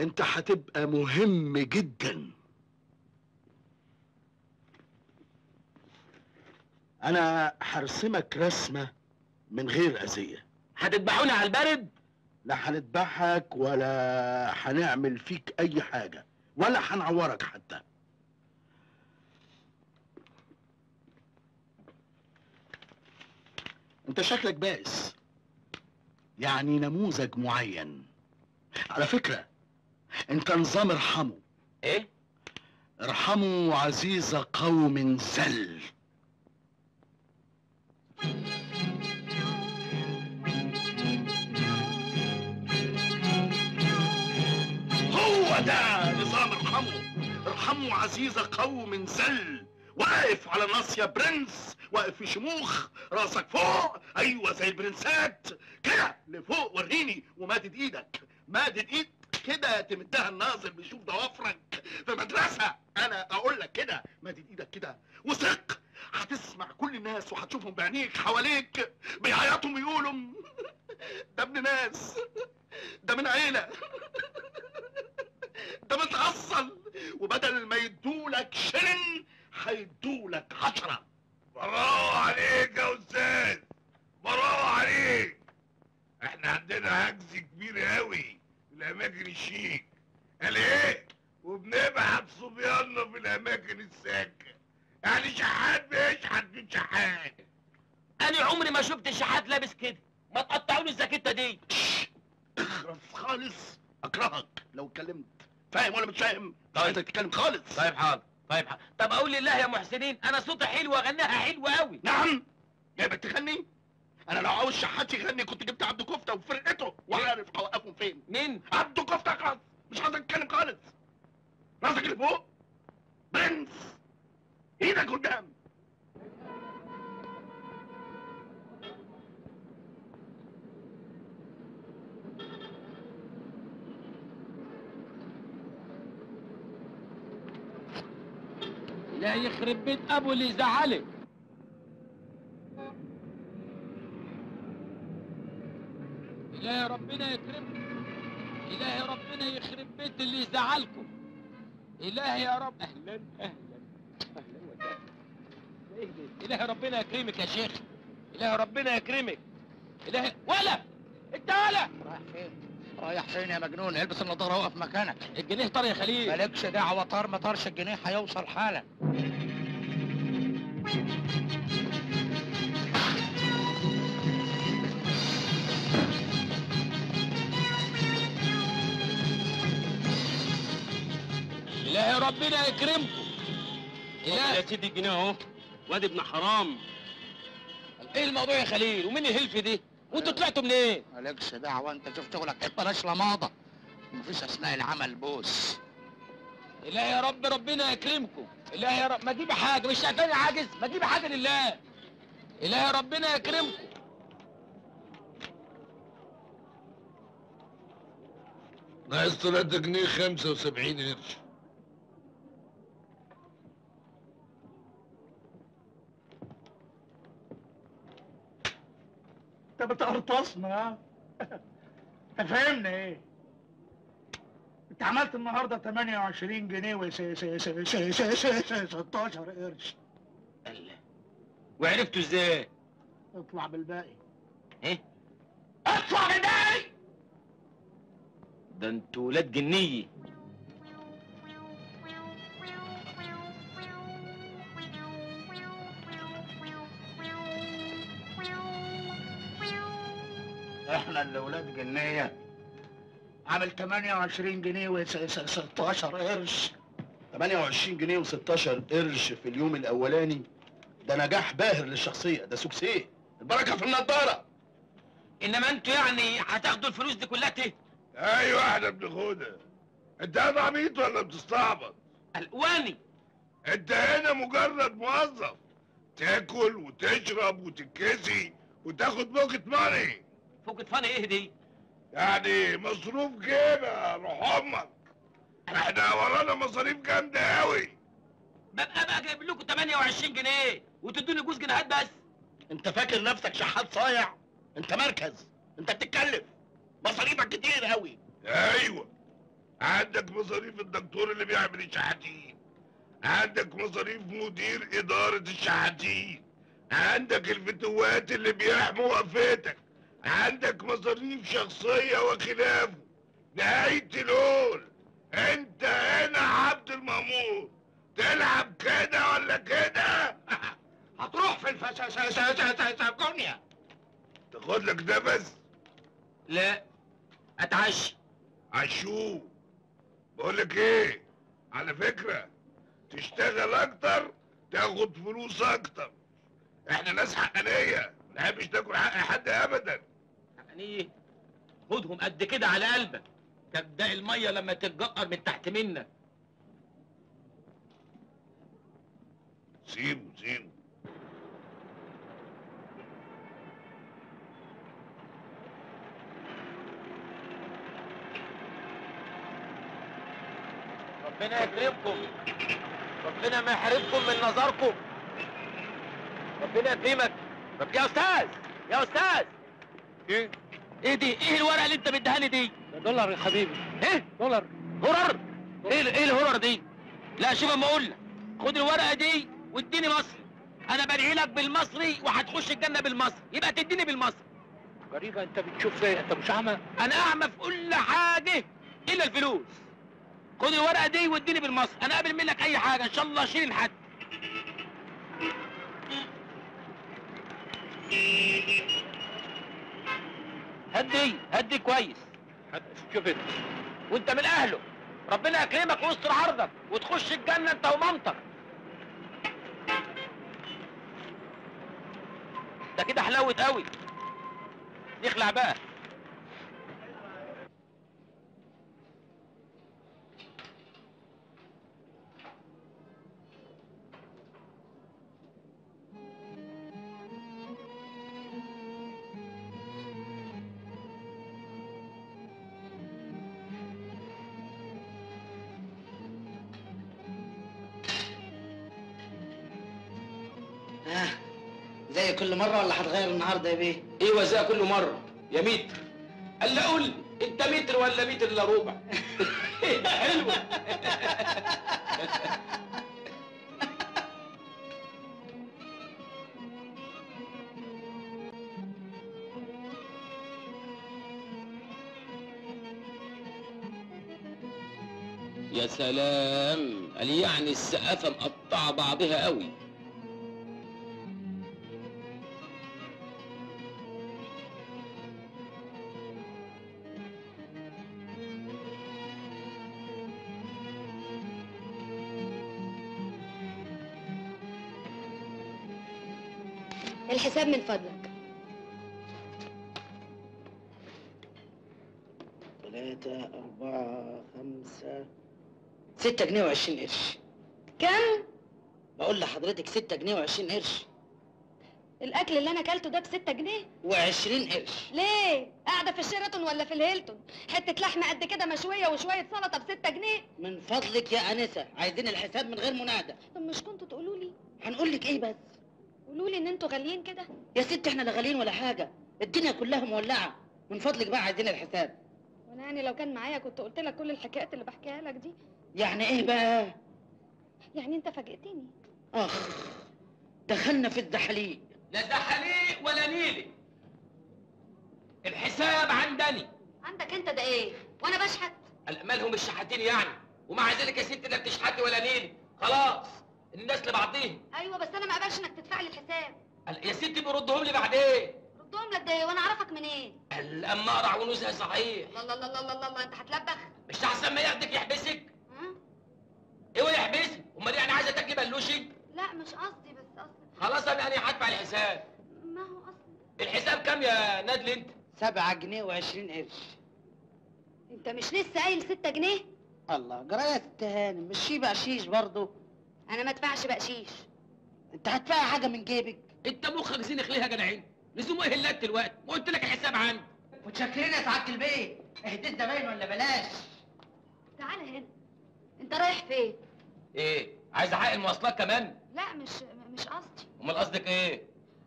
انت هتبقى مهم جدا. أنا هرسمك رسمة من غير أذية. هتذبحونا على البرد؟ لا هنذبحك ولا هنعمل فيك أي حاجة ولا هنعورك حتى. أنت شكلك بائس، يعني نموذج معين. على فكرة أنت نظام ارحمه. إيه؟ ارحموا عزيز قوم زل. هو ده نظام ارحمه. ارحموا عزيز قوم زل. واقف على ناصيه برنس، واقف في شموخ، راسك فوق. ايوه زي البرنسات كده لفوق. وريني. ومادد ايدك مادد ايد كده تمدها الناظر بيشوف ضوافرك في مدرسه. انا اقول لك كده مادد ايدك كده وثق. هتسمع كل الناس وهتشوفهم بعينيك حواليك بيعيطوا ويقولوا ده ابن ناس، ده من عيله، ده متعصل. وبدل ما يدولك شلن هيدولك عشرة. براوة عليك يا استاذ، براوة عليك. احنا عندنا هجز كبير قوي في الاماكن الشيك. قال ايه؟ وبنبعت صبياننا في الاماكن الساكنه. يعني شحات بيشحت من شحات. انا عمري ما شفت الشحات لابس كده. ما تقطعولي الزكته دي. اخرس خالص. اكرهك لو اتكلمت. فاهم ولا مش فاهم؟ طيب انت بتتكلم خالص. طيب حاضر طيب حاضر. طب اقول لله يا محسنين انا صوتي حلو واغنيها حلوه قوي. نعم؟ جايبك تغني؟ انا لو عاوز شحات يغني كنت جبت عبد كفته وفرقته وعارف اوقفهم فين. مين؟ عبد كفته. خالص مش عايزك تتكلم خالص. راسك اللي فوق برنس. ايدك قدام. لا يخرب بيت ابو اللي يزعلك. الهي ربنا يكرمكم. الهي ربنا يخرب بيت اللي يزعلكم. الهي يا رب. اهلا اهلا اهلا. إلهي ربنا يكرمك يا شيخ. إلهي ربنا يكرمك. إلهي ولا أنت ولا رايح فين؟ رايح فين يا مجنون؟ البس النضارة وقف مكانك. الجنيه طار يا خليل. مالكش دعوة. طار ما طارش الجنيه هيوصل حالا. إلهي ربنا يكرمكم. إلهي يا سيدي الجنيه أهو. واد ابن حرام. ايه الموضوع يا خليل؟ ومين الهلف دي؟ وانتوا طلعتوا منين؟ ايه؟ مالكش دعوه انت. شوف شغلك ايه؟ بلاش لماضه. مفيش اثناء العمل بوس. الهي يا رب ربنا يكرمكم. الهي يا رب ما تجيب حاجه. مش هتاني عاجز. ما تجيب حاجه لله. الهي يا ربنا يكرمكم. ناقص تلاتة جنيه خمسة وسبعين قرش. انت بتقرطصنا. انت فاهمنا ايه؟ انت عملت النهارده تمانية وعشرين جنيه و ستاشر قرش. وعرفته ازاي؟ اطلع بالباقي. ايه؟ اطلع بالباقي؟ ده انتوا ولاد جنيه. احنا اللي ولاد جنيه. عامل تمنية وعشرين جنيه و ستاشر قرش. تمنية وعشرين جنيه و16 قرش في اليوم الاولاني، ده نجاح باهر للشخصيه، ده سوكسيه، البركه في النضاره. انما انتوا يعني هتاخدوا الفلوس دي كلها تهت؟ ايوه احنا بناخدها. انت قاعد عبيط ولا بتستعبط؟ قلقواني. انت هنا مجرد موظف، تاكل وتشرب وتتكسي وتاخد بوكت ماني. بوكت ماني ايه دي؟ يعني مصروف جيبه. روح امك، احنا ورانا مصاريف جامده قوي. ببقى بقى جايب لكم تمنية وعشرين جنيه وتدوني جوز جنيهات بس. انت فاكر نفسك شحات صايع؟ انت مركز، انت بتتكلف، مصاريفك كتير قوي. ايوه، عندك مصاريف الدكتور اللي بيعمل الشحاتين، عندك مصاريف مدير اداره الشحاتين، عندك الفتوات اللي بيحموا وقفتك، عندك مصاريف شخصيه وخلافه. نهايه الهول. انت هنا عبد المأمور، تلعب كده ولا كده هتروح في الفساسة. تاخد لك نفس؟ لا، اتعشى. عشو. بقول لك ايه، على فكره تشتغل اكتر تاخد فلوس اكتر. احنا ناس حقانيه، ما نحبش ناكل حق حد ابدا. حقانيه؟ خدهم قد كده على قلبك، تبدأ الميه لما تتجقر من تحت منك. سيبه سيبه. ربنا يكرمكم، ربنا ما يحرمكم من نظركم، ربنا يكرمك. طب يا استاذ، يا استاذ. ايه؟ ايه دي؟ ايه الورقه اللي انت مديها لي دي؟ ده دولار يا حبيبي. ايه؟ دولار. هرر؟ ايه ايه الهرر دي؟ لا شوف اما اقول لك، خد الورقه دي واديني مصري. انا بدعي لك بالمصري وهتخش الجنه بالمصري، يبقى تديني بالمصري. جريجه انت بتشوف زي انت مش اعمى؟ انا اعمى في كل حاجه الا الفلوس. خد الورقه دي واديني بالمصري، انا اقبل منك اي حاجه ان شاء الله. شيل الحد. هدي هدي كويس. شوف انت وانت من اهله، ربنا يكرمك ويستر عرضك وتخش الجنه انت ومامتك. ده كده حلاوه قوي. نخلع بقى. زي كل مرة ولا هتغير النهارده يا بيه؟ ايوه زي كل مرة يا متر. قال قول لي انت متر ولا متر الا ربع؟ حلوة. يا سلام، قال يعني السقافة مقطعة بعضها قوي. الحساب من فضلك. ثلاثة أربعة خمسة ستة جنيه وعشرين قرش. كم؟ بقول لحضرتك ستة جنيه وعشرين قرش. الأكل اللي أنا أكلته ده بستة جنيه؟ وعشرين قرش. ليه؟ قاعدة في الشيراتون ولا في الهيلتون، حتة لحمة قد كده مشوية وشوية سلطة بستة جنيه؟ من فضلك يا أنسة، عايزين الحساب من غير منادى. طب مش كنتوا تقولوا لي؟ هنقول لك إيه بس؟ قولوا لي ان انتوا غاليين كده. يا ستي احنا لا غاليين ولا حاجه، الدنيا كلها مولعه. من فضلك بقى عايزين الحساب. وانا يعني لو كان معايا كنت قلت لك كل الحكايات اللي بحكيها لك دي؟ يعني ايه بقى؟ يعني انت فاجئتني. اخ دخلنا في الدحليق. لا دحليق ولا نيلي، الحساب عندني. عندك انت ده ايه؟ وانا بشحت؟ مالهم الشحاتين يعني؟ ومع ذلك يا ستي لا بتشحتي ولا نيلي، خلاص الناس لبعضيهم. ايوه بس انا ما اقبلش انك تدفع لي الحساب. يا ستي بردهم لي بعدين. ردهم لك ده ايه وانا اعرفك منين؟ إيه؟ اما اقرع ونوزها صحيح. الله الله الله الله الله، انت هتلبخ؟ مش احسن ما ياخدك يحبسك؟ ايوه يحبسك، امال يعني عايزه تاكلي بلوشي؟ لا مش قصدي، بس قصدي خلاص انا انا هدفع الحساب. ما هو قصدي الحساب كام يا نادل انت؟ سبعة جنيه وعشرين قرش. انت مش لسه قايل ستة جنيه؟ الله جرايه يا ست هانم، مش في بقشيش برضه؟ انا ما ادفعش بقشيش. انت هتدفعي حاجه من جيبك؟ انت مخك زينخ ليه يا جدعين؟ لزوم ايه هلات دلوقتي؟ ما قلت لك الحساب عندي. وتشكلنا سعاده البيت، اهديت باين ولا بلاش؟ تعالى هنا. انت رايح فين؟ ايه؟ عايز احقق المواصلات كمان؟ لا مش مش قصدي. امال قصدك ايه؟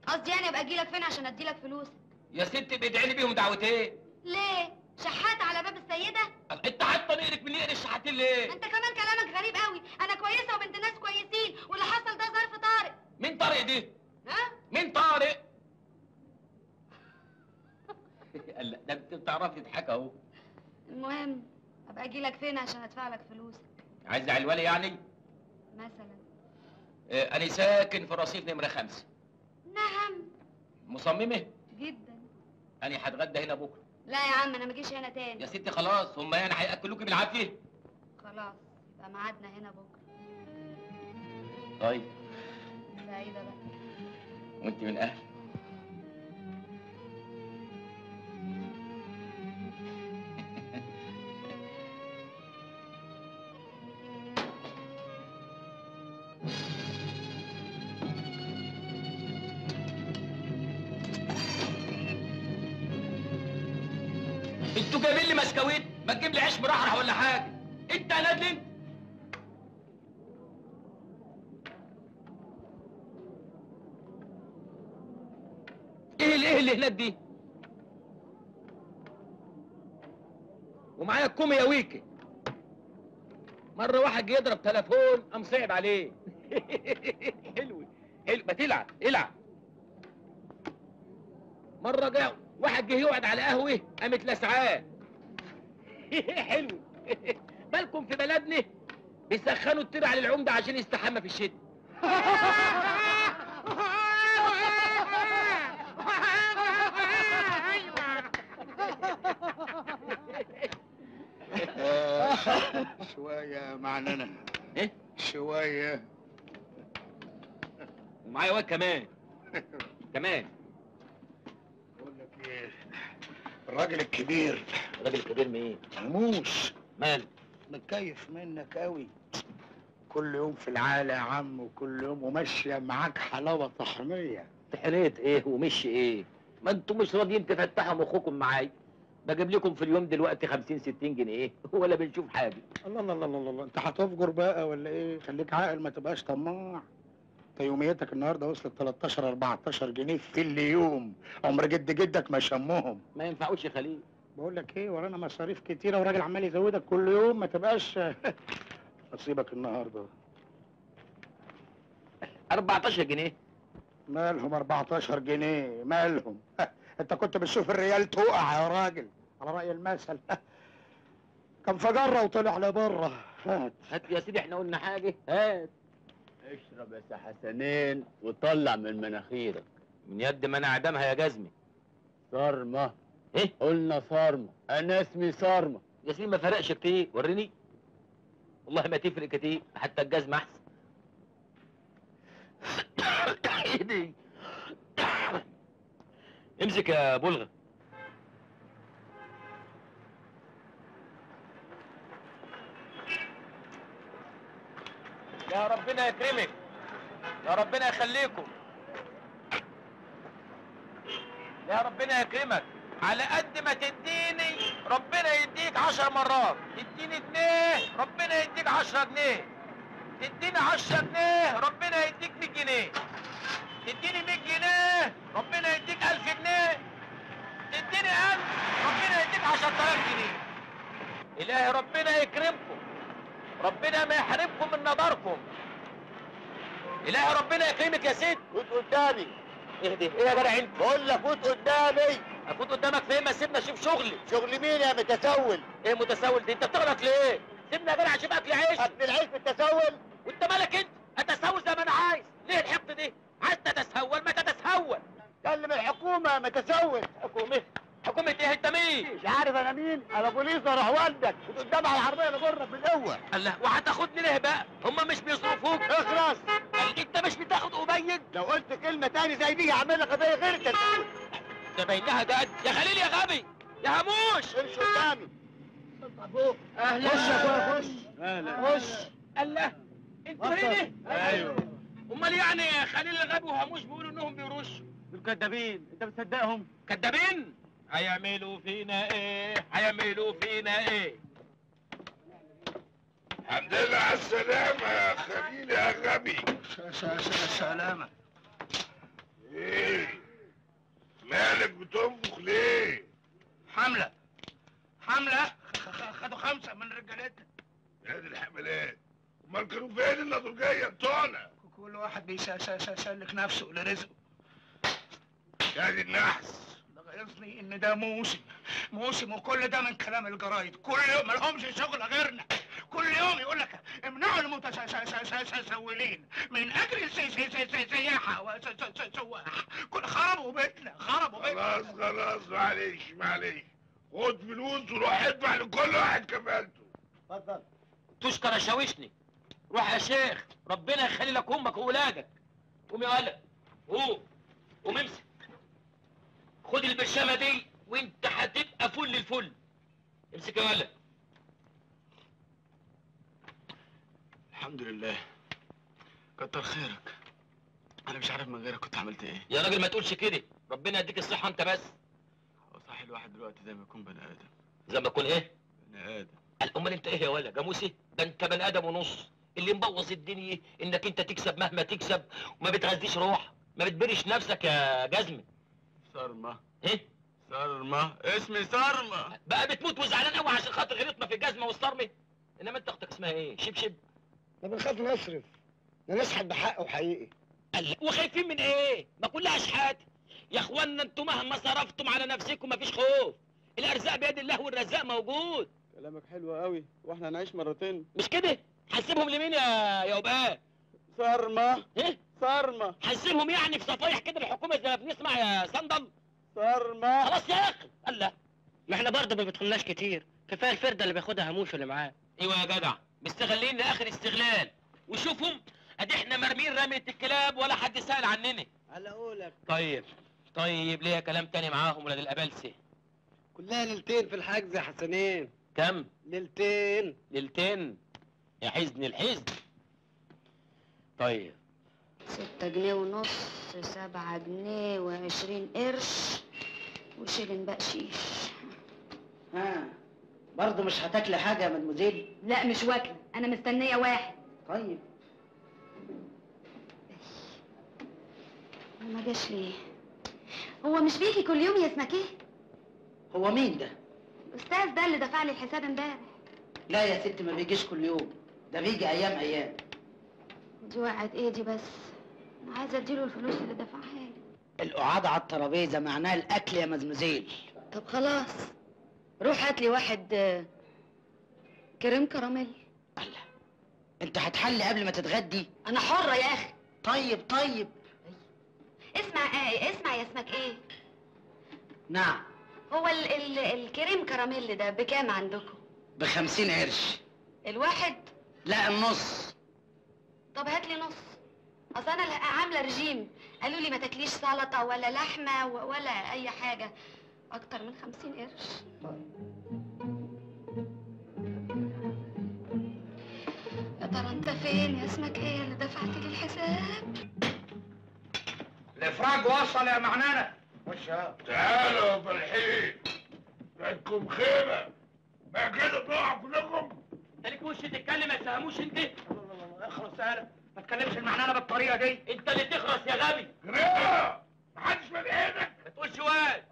قصدي يعني ابقى اجيلك فين عشان اديلك فلوسك. يا ستي بيدعيلي بيهم دعوتين. ليه؟ شحات على باب السيده؟ انت حاطه نقرك من نقر الشحاتين ليه؟ انت كمان كلامك غريب قوي. انا كويسه وبنت ناس كويسين، واللي حصل ده ظرف طارق. مين طارق دي؟ ها؟ مين طارق؟ لا ده انت بتعرفي تضحك اهو. المهم ابقى اجيلك فين عشان ادفع لك فلوسك؟ عايز علوالي يعني؟ مثلا آه، أنا ساكن في رصيف نمرة خمسة. نعم. مصممة؟ جدا. أنا هتغدى هنا بكرة. لا يا عم أنا ما أجيش هنا تاني. يا ستي خلاص، هم يعني هيأكلوكي بالعافية. خلاص، يبقى ميعادنا هنا بكرة. طيب. سعيدة بقى. وأنت من أهلي. انتوا جايبين لي مسكويت؟ ما تجيب لي عيش مرحرح ولا حاجه. انت يا نادل انت. ايه الايه اللي هناك دي؟ ومعايا الكومي يا ويكي. مره واحد جه يضرب تليفون قام صعب عليه. حلو حلو، ما تلعب العب. مره جه واحد جه يقعد على قهوه قامت لسعاه. حلو. بالكم في بلدنا بيسخنوا الترع للعمده عشان يستحمى في الشتاء. شويه معنانا ايه؟ شويه. ومعايا واد كمان كمان. الراجل الكبير. الراجل الكبير مين؟ موش. مال؟ متكيف منك قوي. كل يوم في العالة يا عم، وكل يوم وماشية معاك حلاوة طحنية. تحريت ايه ومشي ايه؟ ما انتوا مش راضيين تفتحوا مخكم معايا. بجيب لكم في اليوم دلوقتي خمسين ستين جنيه ولا بنشوف حاجة. الله الله الله الله الله، انت هتفجر بقى ولا ايه؟ خليك عاقل ما تبقاش طماع. يوميتك النهارده وصلت تلتاشر اربعتاشر جنيه في اليوم. عمر جد جدك ما شمهم. ما ينفعوش يا خليل. بقول لك ايه، ورانا مصاريف كتيره وراجل عمال يزودك كل يوم، ما تبقاش نصيبك النهارده. اربعتاشر جنيه؟ مالهم اربعتاشر جنيه؟ مالهم؟ انت كنت بتشوف الريال تقع يا راجل على راي المثل. كان فجره وطلع لبره. هات هات يا سيدي، احنا قلنا حاجه. هات اشرب يا حسنين وطلع من مناخيرك. من يد ما انا عدمها يا جزمه. صارمه. ايه؟ قلنا صارمه. انا اسمي صارمه. يا سيدي ما فرقش كتير، وريني. والله ما تفرق كتير، حتى الجزمه احسن. ايدي. امسك يا بلغه. يا ربنا يكرمك، يا ربنا يخليكم، يا ربنا يكرمك. على قد ما تديني ربنا يديك عشر مرات. تديني جنيه ربنا يديك عشرة جنيه. تديني عشرة جنيه ربنا يديك مية جنيه. تديني مية جنيه ربنا يديك ألف جنيه. تديني ألف ربنا يديك عشرة آلاف جنيه. إلهي ربنا يكرمكم، ربنا ما يحرمكم من نظركم. إلهي ربنا يكرمك يا سيد. فوت قدامي. اهدي. ايه يا جدع انت؟ بقول لك فوت قدامي. أفوت قدامك في ايه؟ ما سيبنا اشوف شغلي. شغل مين يا متسول؟ ايه متسول دي؟ انت بتغلط ليه؟ سيبنا يا جدع اشوف اكل عيش. اكل العيش بالتسول؟ وانت مالك انت؟ اتسول زي ما انا عايز. ليه الحقد دي؟ عايز تتسول ما تتسول. كلم الحكومة ما تسول. حكومة حكومة ايه انت مين؟ مش عارف انا مين؟ انا بوليس اروح والدك، قدام على العربية اللي جرك بالقوة. الله وهتاخدني ليه بقى؟ هم مش بيصرفوك؟ اخلص. انت مش بتاخد أبين؟ لو قلت كلمة تاني زي دي هعمل لك قضية غير انت تقول. ده بينها ده يا خليل يا غبي يا هموش. امشي قدامي. اهلا. خش يا اخويا خش. اهلا. خش. الله انت هنا؟ ايوه. امال يعني خليل الغبي وهموش بيقولوا انهم بيرشوا؟ دول كدابين، انت بتصدقهم؟ كدابين؟ هيعملوا فينا ايه؟ هيعملوا فينا ايه؟ الحمد لله على السلامة يا خليل يا غبي. سلامة. ايه؟ مالك بتنفخ ليه؟ حملة. حملة؟ خدوا خمسة من رجالتنا. نادي الحملات. امال كانوا فين النضوجية بتوعنا؟ كل واحد بيسلك نفسه لرزقه. نادي النحس. يظني ان ده موسم موسم وكل ده من كلام الجرايد، كل يوم ما لهمش شغل غيرنا، كل يوم يقول لك امنعوا المتسولين من اجل السياحه والسواح، كل خربوا بيتنا خربوا بيتنا. خلاص خلاص معلش معلش، خد فلوس وروح ادفع لكل واحد كفالته. اتفضل تشكر شاوشني. روح يا شيخ، ربنا يخلي لك امك واولادك. قوم يا ولد قوم قوم امسك، خد البرشامه دي وانت هتبقى فل الفل. امسك يا ولد. الحمد لله، كتر خيرك. انا مش عارف من غيرك كنت عملت ايه يا راجل. ما تقولش كده، ربنا يديك الصحه انت بس. هو صح الواحد دلوقتي زي ما يكون بني ادم. زي ما يكون ايه؟ بني ادم. امال انت ايه يا ولد؟ جاموسي؟ ده انت بني ادم ونص. اللي مبوظ الدنيا انك انت تكسب مهما تكسب، وما بتغذيش روحك، ما بتبرش نفسك يا جزمه. صرمة. ايه؟ صرمة، اسمي صرمة. بقى بتموت وزعلان قوي عشان خاطر غيرتنا في الجزمة والصرمة؟ انما انت اختك اسمها ايه؟ شبشب؟ ما بنخاف نصرف، ونشحت بحق وحقيقي. وخايفين من ايه؟ ما كلها شحات. يا اخوانا انتوا مهما صرفتم على نفسكم مفيش خوف. الارزاق بيد الله والرزاق موجود. كلامك حلو قوي، واحنا هنعيش مرتين. مش كده؟ هنسيبهم لمين يا يا وباء؟ صرمة. ايه؟ صرمة. هنسيبهم يعني في صفايح كده الحكومة زي ما بنسمع يا صندل؟ صرمة. خلاص يا اخي. الله. ما احنا برضه ما بيدخلناش كتير، كفاية الفردة اللي بياخدها هموش اللي معاه. ايوه يا جدع، مستغلين لاخر استغلال، وشوفهم ادي احنا مرمين رمية الكلاب ولا حد سأل عننا. على قولك. طيب طيب ليه كلام تاني معاهم ولاد الابلسة؟ كلها ليلتين في الحجز يا حسنين. كم؟ ليلتين. ليلتين؟ يا حزن الحزن. طيب. ستة جنيه ونص، سبعة جنيه وعشرين قرش، وشيلن بقشيش. ها برضه مش هتاكلي حاجة يا مدموزيل؟ لا مش واكلة، أنا مستنية واحد. طيب. ما جاش ليه؟ هو مش بيجي كل يوم يا اسمكيه؟ هو مين ده؟ الأستاذ ده اللي دفع لي الحساب امبارح. لا يا ستي ما بيجيش كل يوم، ده بيجي أيام أيام. دي وقعت ايه دي بس؟ انا عايزه اديله الفلوس اللي دفعها لي. القعاد على الترابيزه معناها الاكل يا مزمزيل. طب خلاص روح هات لي واحد كريم كراميل. الله انت هتحلي قبل ما تتغدي؟ انا حره يا اخي. طيب طيب. اسمع ايه اسمع يا اسمك ايه؟ نعم. هو ال ال الكريم كراميل ده بكام عندكم؟ بخمسين قرش الواحد؟ لا النص. طب هاتلي نص، اصل انا عامله رجيم، قالوا لي ما تاكليش سلطه ولا لحمه ولا اي حاجه اكتر من خمسين قرش. يا ترى انت فين يا اسمك ايه اللي دفعت لي الحساب؟ الافراج وصل يا معنانه. خش يا تعالوا بالحين بدكم خيمه ما كده تقع كلكم. انت ليك وش تتكلم يا سهموش انت؟ اخرس انا، ما تكلمش المعنانه بالطريقه دي. انت اللي تخرس يا غبي. غريبه محدش مال ايدك. ما تقولش واد.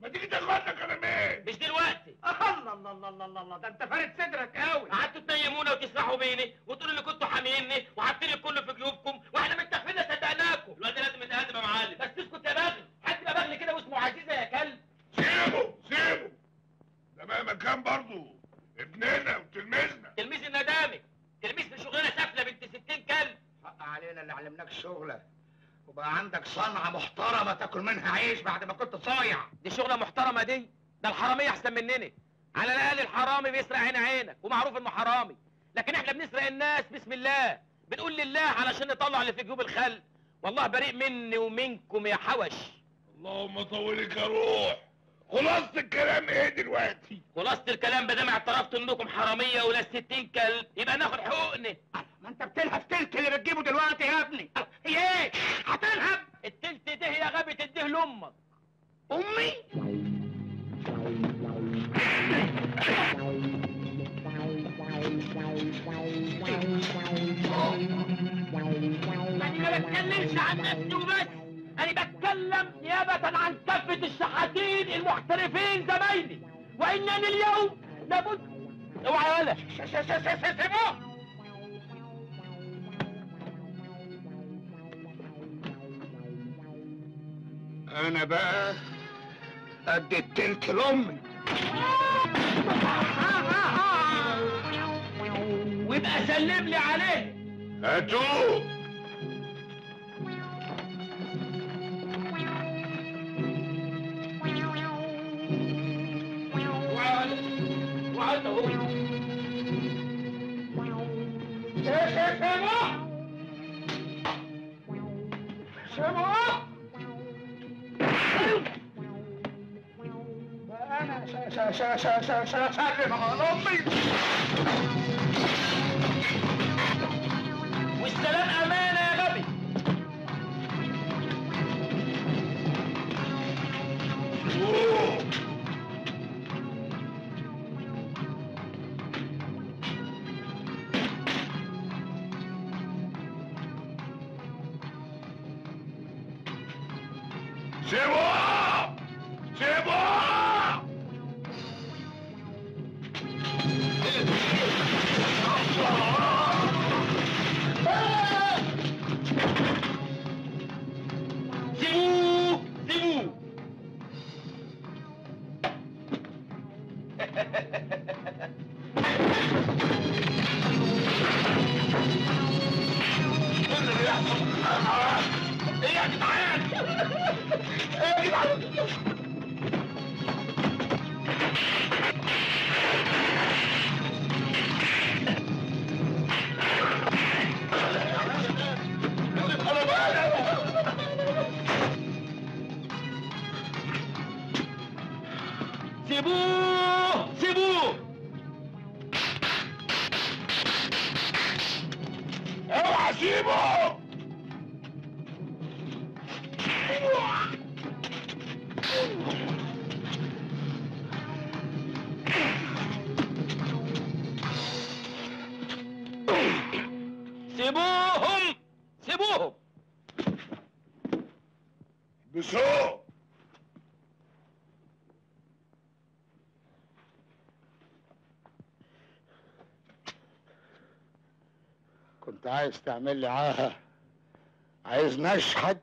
ما تيجي تاخدنا كلامين. مش دلوقتي. الله الله الله الله الله، ده انت فارد صدرك قوي. قعدتوا تنيمونا وتسرحوا بيني وتقولوا اللي كنتوا حاميني وحاطين الكل في جيوبكم واحنا متفقين شغلك وبقى عندك صنعه محترمه تاكل منها عيش بعد ما كنت صايع. دي شغله محترمه دي؟ ده الحراميه احسن مننا. على الاقل الحرامي بيسرق عين عينك ومعروف انه حرامي، لكن احنا بنسرق الناس بسم الله، بنقول لله علشان نطلع اللي في جيوب الخلق. والله بريء مني ومنكم يا حوش. اللهم طولك يا روح. خلاصة الكلام ايه دلوقتي؟ خلاصة الكلام بدام اعترفت انكم حرامية ولا ستين كلب يبقى ناخد حقوقنا. ما انت بتلهب تلت اللي بتجيبه دلوقتي يا ابني. هي ايه؟ هتلهب؟ التلت ده يا غبي تديه لامك. امي؟ انا ما بتكلمش عن نفسي وبس، أنا بتكلم نيابة عن كافة الشحاتين المحترفين زمايلي، وإنني اليوم لابد. أوعى يا ولد، سيبوه. أنا بقى قد التلت لأمي. ويبقى سلم لي عليه. هاتوه. والسلام أمانة يا غبي. سيبوه سيبوه. سيبوه سيبوه. اوعى سيبوه. سيبوهم سيبوهم. بسوق كنت عايز تعمل لي عاهه، عايز نشحد،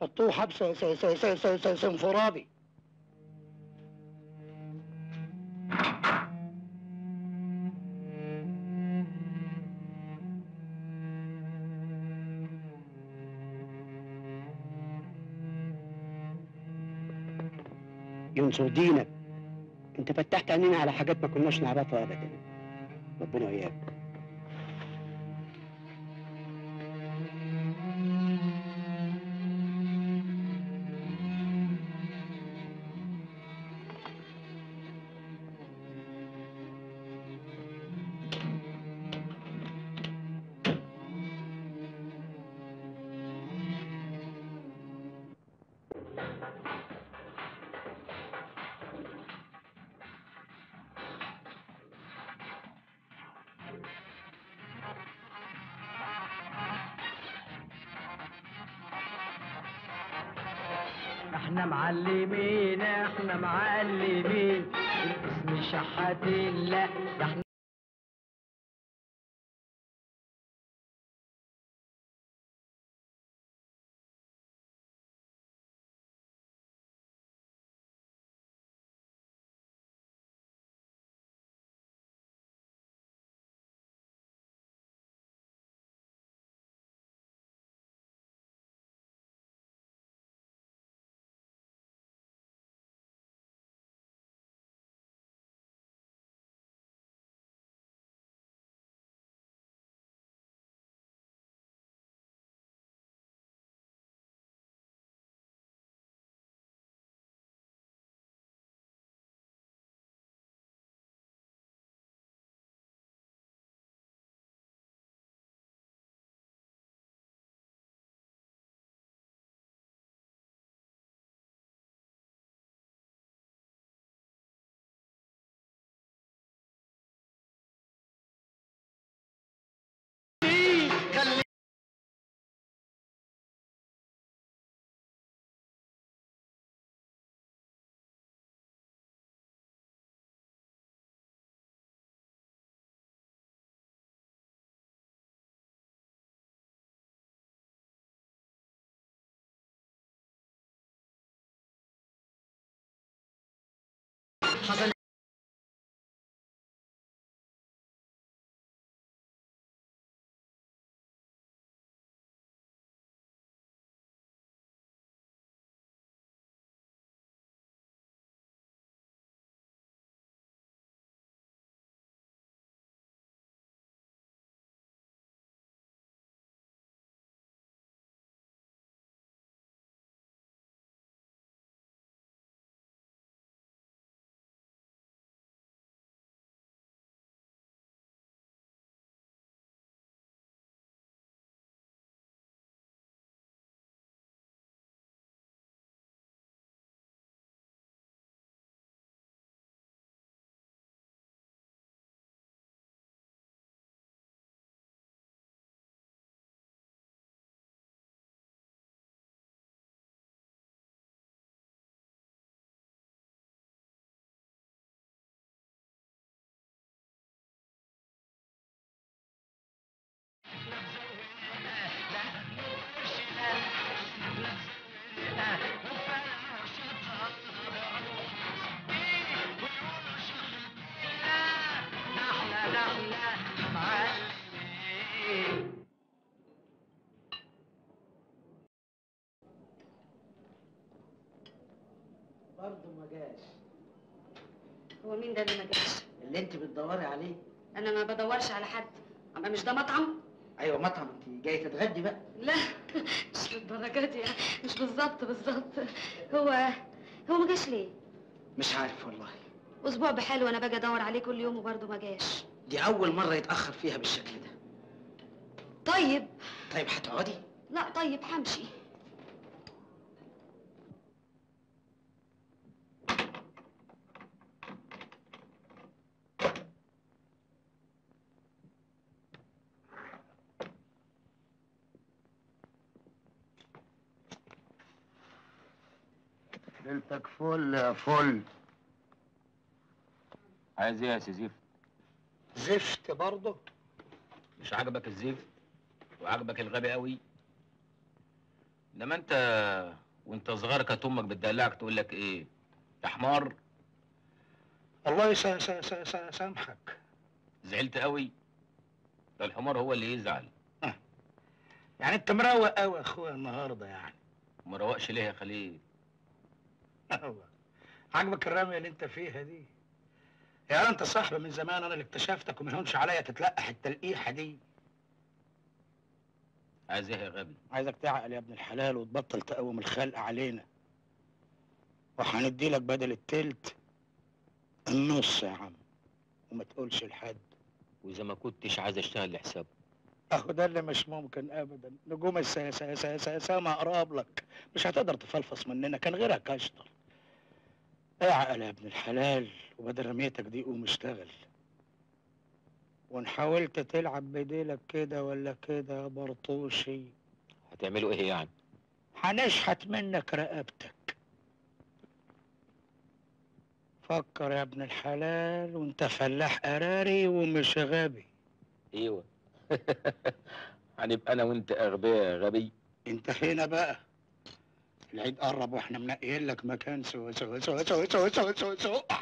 حطوه حبس انفرادي. ينصر دينك، انت فتحت عينينا على حاجات ما كناش نعرفها ابدا. ربنا وياك. احنا معلمين احنا معلمين الاسم شحاتين. لا ده احنا حصل برضه ما جاش. هو مين ده اللي ما جاش؟ اللي انت بتدوري عليه. انا ما بدورش على حد، اما مش ده مطعم؟ ايوه مطعم، انت جاي تتغدي بقى. لا مش للدرجه دي يعني، مش بالظبط بالظبط. هو هو ما جاش ليه؟ مش عارف والله. اسبوع بحاله وانا باجي ادور عليه كل يوم وبرضه ما جاش. دي اول مره يتاخر فيها بالشكل ده. طيب طيب هتقعدي؟ لا طيب همشي. ليلتك فل يا فل. عايز ايه يا سي زفت؟ زفت برضه؟ مش عاجبك الزفت وعاجبك الغبي قوي؟ انما انت وانت صغير كانت امك بتدلعك تقول لك ايه؟ يا حمار. الله يسامحك. زعلت قوي؟ ده الحمار هو اللي يزعل. أه. يعني انت مروق قوي يا اخويا النهارده يعني. مروقش ليه يا خليل؟ عاجبك الرميه اللي انت فيها دي؟ يا انت صاحبي من زمان، انا اللي اكتشفتك وما يهونش عليا تتلقح التلقيحه دي. عايز ايه يا غبي؟ عايزك تعقل يا ابن الحلال وتبطل تقوم الخلق علينا. وهنديلك بدل التلت النص يا عم، وما تقولش لحد. واذا ما كنتش عايز اشتغل لحسابه؟ اهو ده اللي مش ممكن ابدا. نجوم السياسه يا سامع اقرب لك، مش هتقدر تفلفص مننا، كان غيرك اشطر. اعقل يا ابن الحلال وبدل رميتك دي قوم اشتغل. وان حاولت تلعب بديلك كده ولا كده يا برطوشي هتعملوا ايه يعني؟ هنشحت منك رقبتك. فكر يا ابن الحلال وانت فلاح قراري ومش غبي. ايوه هنبقى انا وانت اغبياء يا غبي. انتهينا بقى، العيد قرب واحنا منقيين لك مكان سوق سوق سوق سوق سوق سوق سوق سوق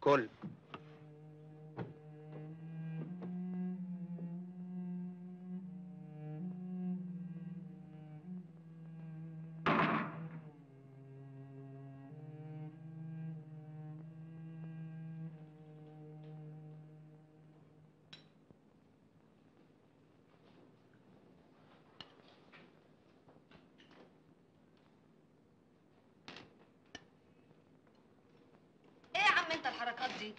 كل. الحركات دي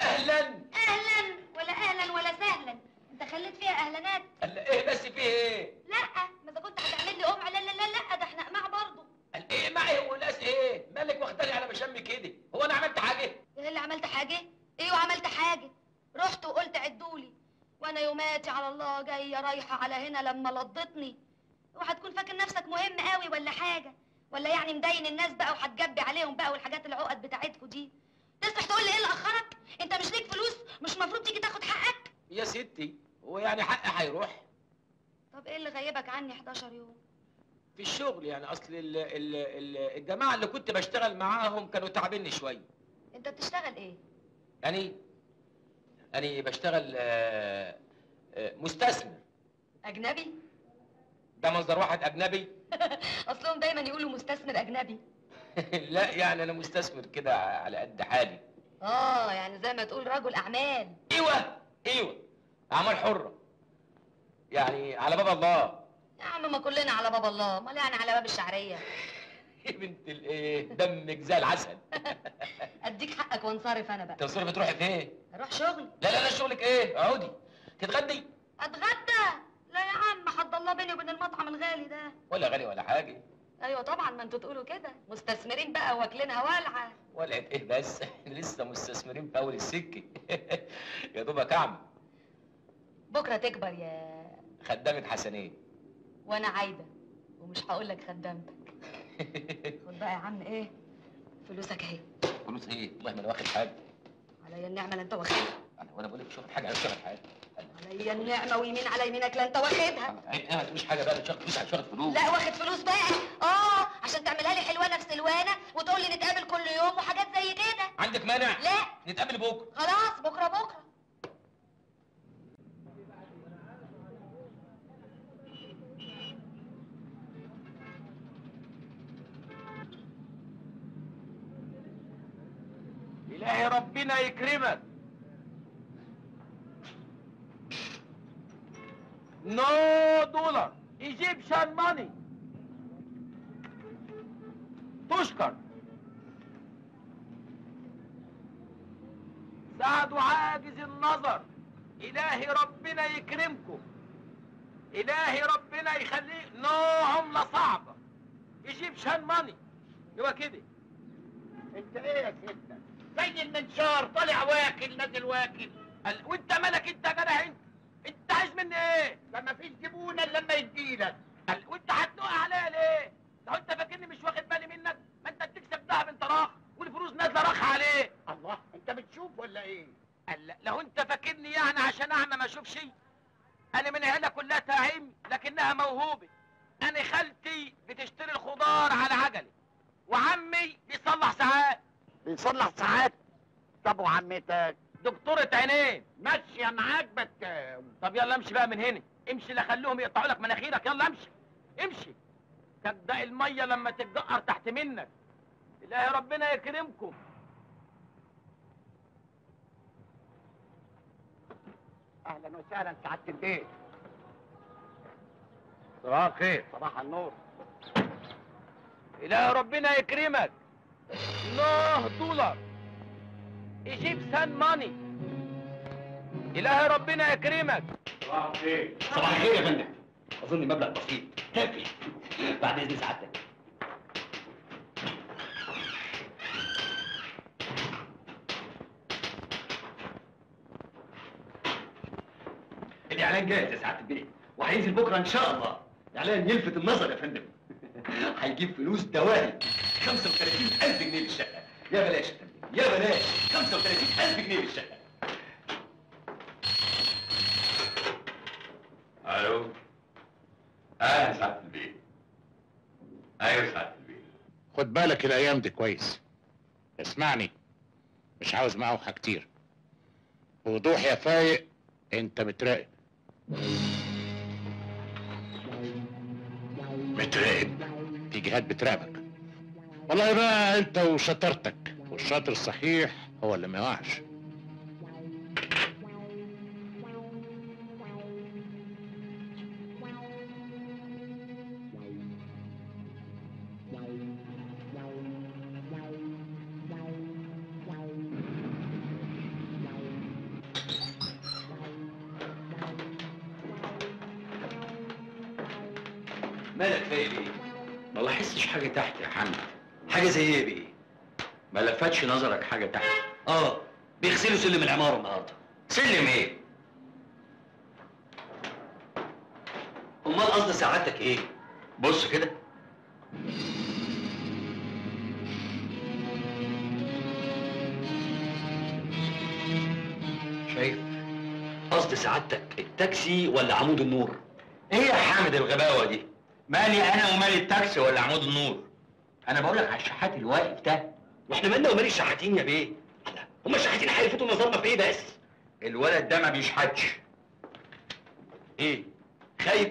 اهلا اهلا ولا اهلا ولا سهلا، انت خليت فيها اهلانات. قال ايه بس فيه ايه؟ لا ما اذا كنت هتعمل لي قمع. لا لا لا لا ده احنا قماع برضه. قال ايه معي وناس ايه؟ مالك واخداني على مشمي كده؟ هو انا عملت حاجه؟ ايه اللي عملت حاجه؟ ايه وعملت حاجه؟ رحت وقلت عدولي وانا يوماتي على الله جايه رايحه على هنا لما لضتني. اوعى تكون فاكر نفسك مهم قوي ولا حاجه، ولا يعني مدين الناس بقى وهتجبي عليهم بقى والحاجات العقد بتاعتكم دي. تسمح تقول لي ايه اللي اخرك؟ انت مش ليك فلوس؟ مش المفروض تيجي تاخد حقك؟ يا ستي هو يعني حقي هيروح؟ طب ايه اللي غيبك عني احد عشر يوم؟ في الشغل يعني، اصل ال ال ال الجماعه اللي كنت بشتغل معاهم كانوا تعبيني شويه، انت بتشتغل ايه؟ يعني يعني بشتغل آآ آآ مستثمر. اجنبي؟ ده مصدر واحد اجنبي؟ اصلهم دايما يقولوا مستثمر اجنبي. لا يعني انا مستثمر كده على قد حالي. اه يعني زي ما تقول رجل اعمال. ايوه ايوه اعمال حره، يعني على باب الله. يا عم ما كلنا على باب الله، امال يعني على باب الشعريه؟ يا بنت الايه، دمك زي العسل. اديك حقك وانصرف. انا بقى تنصرف تروحي فين؟ اروح شغلي. لا لا لا، شغلك ايه؟ اقعدي تتغدي. اتغدى؟ لا يا عم، حد الله بيني وبين المطعم الغالي ده. ولا غالي ولا حاجه. ايوه طبعا، ما انتوا تقولوا كده، مستثمرين بقى واكلينها ولعه. ولعه ايه بس؟ لسه مستثمرين في اول السكه. يا دوبك اعمى. بكره تكبر يا خدامه حسنيه. وانا عايده، ومش هقول لك خدامتك. خد بقى يا عم، ايه فلوسك اهي. فلوس ايه؟ والله ما انا واخد حاجه. عليا النعمه، لا انت واخدها. انا وانا بقول لك مش واخد حاجه، انا مش واخد حاجه. عليا النعمه ويمين على يمينك، لا انت واخدها. عيب ايه، ما تقوليش حاجه بقى، بتشاخد فلوس عشان تاخد فلوس. لا واخد فلوس بقى، اه عشان تعملها لي حلوانه في سلوانه، وتقول لي نتقابل كل يوم وحاجات زي كده. عندك مانع؟ لا، نتقابل بكره. خلاص بكره بكره. إلهي ربنا يكرمك. نو دولار ايجيبشن ماني. تشكر. سعد عاجز النظر. إلهي ربنا يكرمكم. إلهي ربنا يخليك. نو، عملة صعبة. ايجيبشن ماني. يبقى كده. أنت إيه يا سيدنا؟ زي المنشار طالع واكل نازل واكل. وانت مالك انت يا جدع؟ انت انت عايز مني ايه؟ لما فيش جبونه الا لما يديلك. وانت هتنقع عليا ليه؟ لو انت فاكرني مش واخد بالي منك، ما انت بتكسب دهب انت راخ، والفلوس نازله راخ عليه. الله، انت بتشوف ولا ايه؟ قال لو انت فاكرني يعني عشان اعمى ما اشوفش. انا من عيله كلها تعيم لكنها موهوبه. انا خالتي بتشتري الخضار على عجله، وعمي بيصلح ساعات. بيصلح ساعات؟ طب وعمتك؟ دكتورة عينين ماشية معاك بت. طب يلا امشي بقى من هنا، امشي لا خلوهم يقطعوا لك مناخيرك. يلا امشي امشي، تبدأ المية لما تتجقر تحت منك. إلهي ربنا يكرمكم. أهلا وسهلا سعادة البيت. صباح الخير. صباح النور. إلهي ربنا يكرمك. نوه دولار ايجيبشن ماني. إلهي ربنا يكرمك. صباح الخير. صباح الخير يا فندم. أظن مبلغ بسيط كافي. بعد إذن سعادتك. الإعلان جاهز يا سعادة البيت، وهينزل بكرة إن شاء الله. الإعلان يلفت النظر يا فندم. هيجيب فلوس دواهي. خمسة وثلاثين ألف جنيه للشقة. يا بلاش يا بلاش، خمسة وثلاثين ألف جنيه للشقة. ألو. أهلا سعادة البيت. أيوه سعادة البيت. خد بالك الأيام دي كويس. اسمعني، مش عاوز معوحة كتير. وضوح يا فايق، أنت متراقب. متراقب؟ في جهات بتراقبك. والله بقى انت وشطارتك، والشاطر الصحيح هو اللي ما يقعش. مالك فايق ايه؟ ما لاحظتش حاجه تحت يا حمد. حاجة زي ايه بيه؟ ما لفتش نظرك حاجة تحت؟ اه، بيغسلوا سلم العمارة النهارده. سلم ايه؟ امال قصد سعادتك ايه؟ بص كده. شايف؟ قصد سعادتك التاكسي ولا عمود النور؟ ايه يا حامد الغباوة دي؟ مالي انا ومالي التاكسي ولا عمود النور؟ أنا بقول لك على الشحات الواقف ده، وإحنا مالنا ومال الشحاتين يا بيه؟ هم الشحاتين هيلفتوا نظرنا في ايه بس؟ الولد ده ما بيشحتش. ايه؟ خايف؟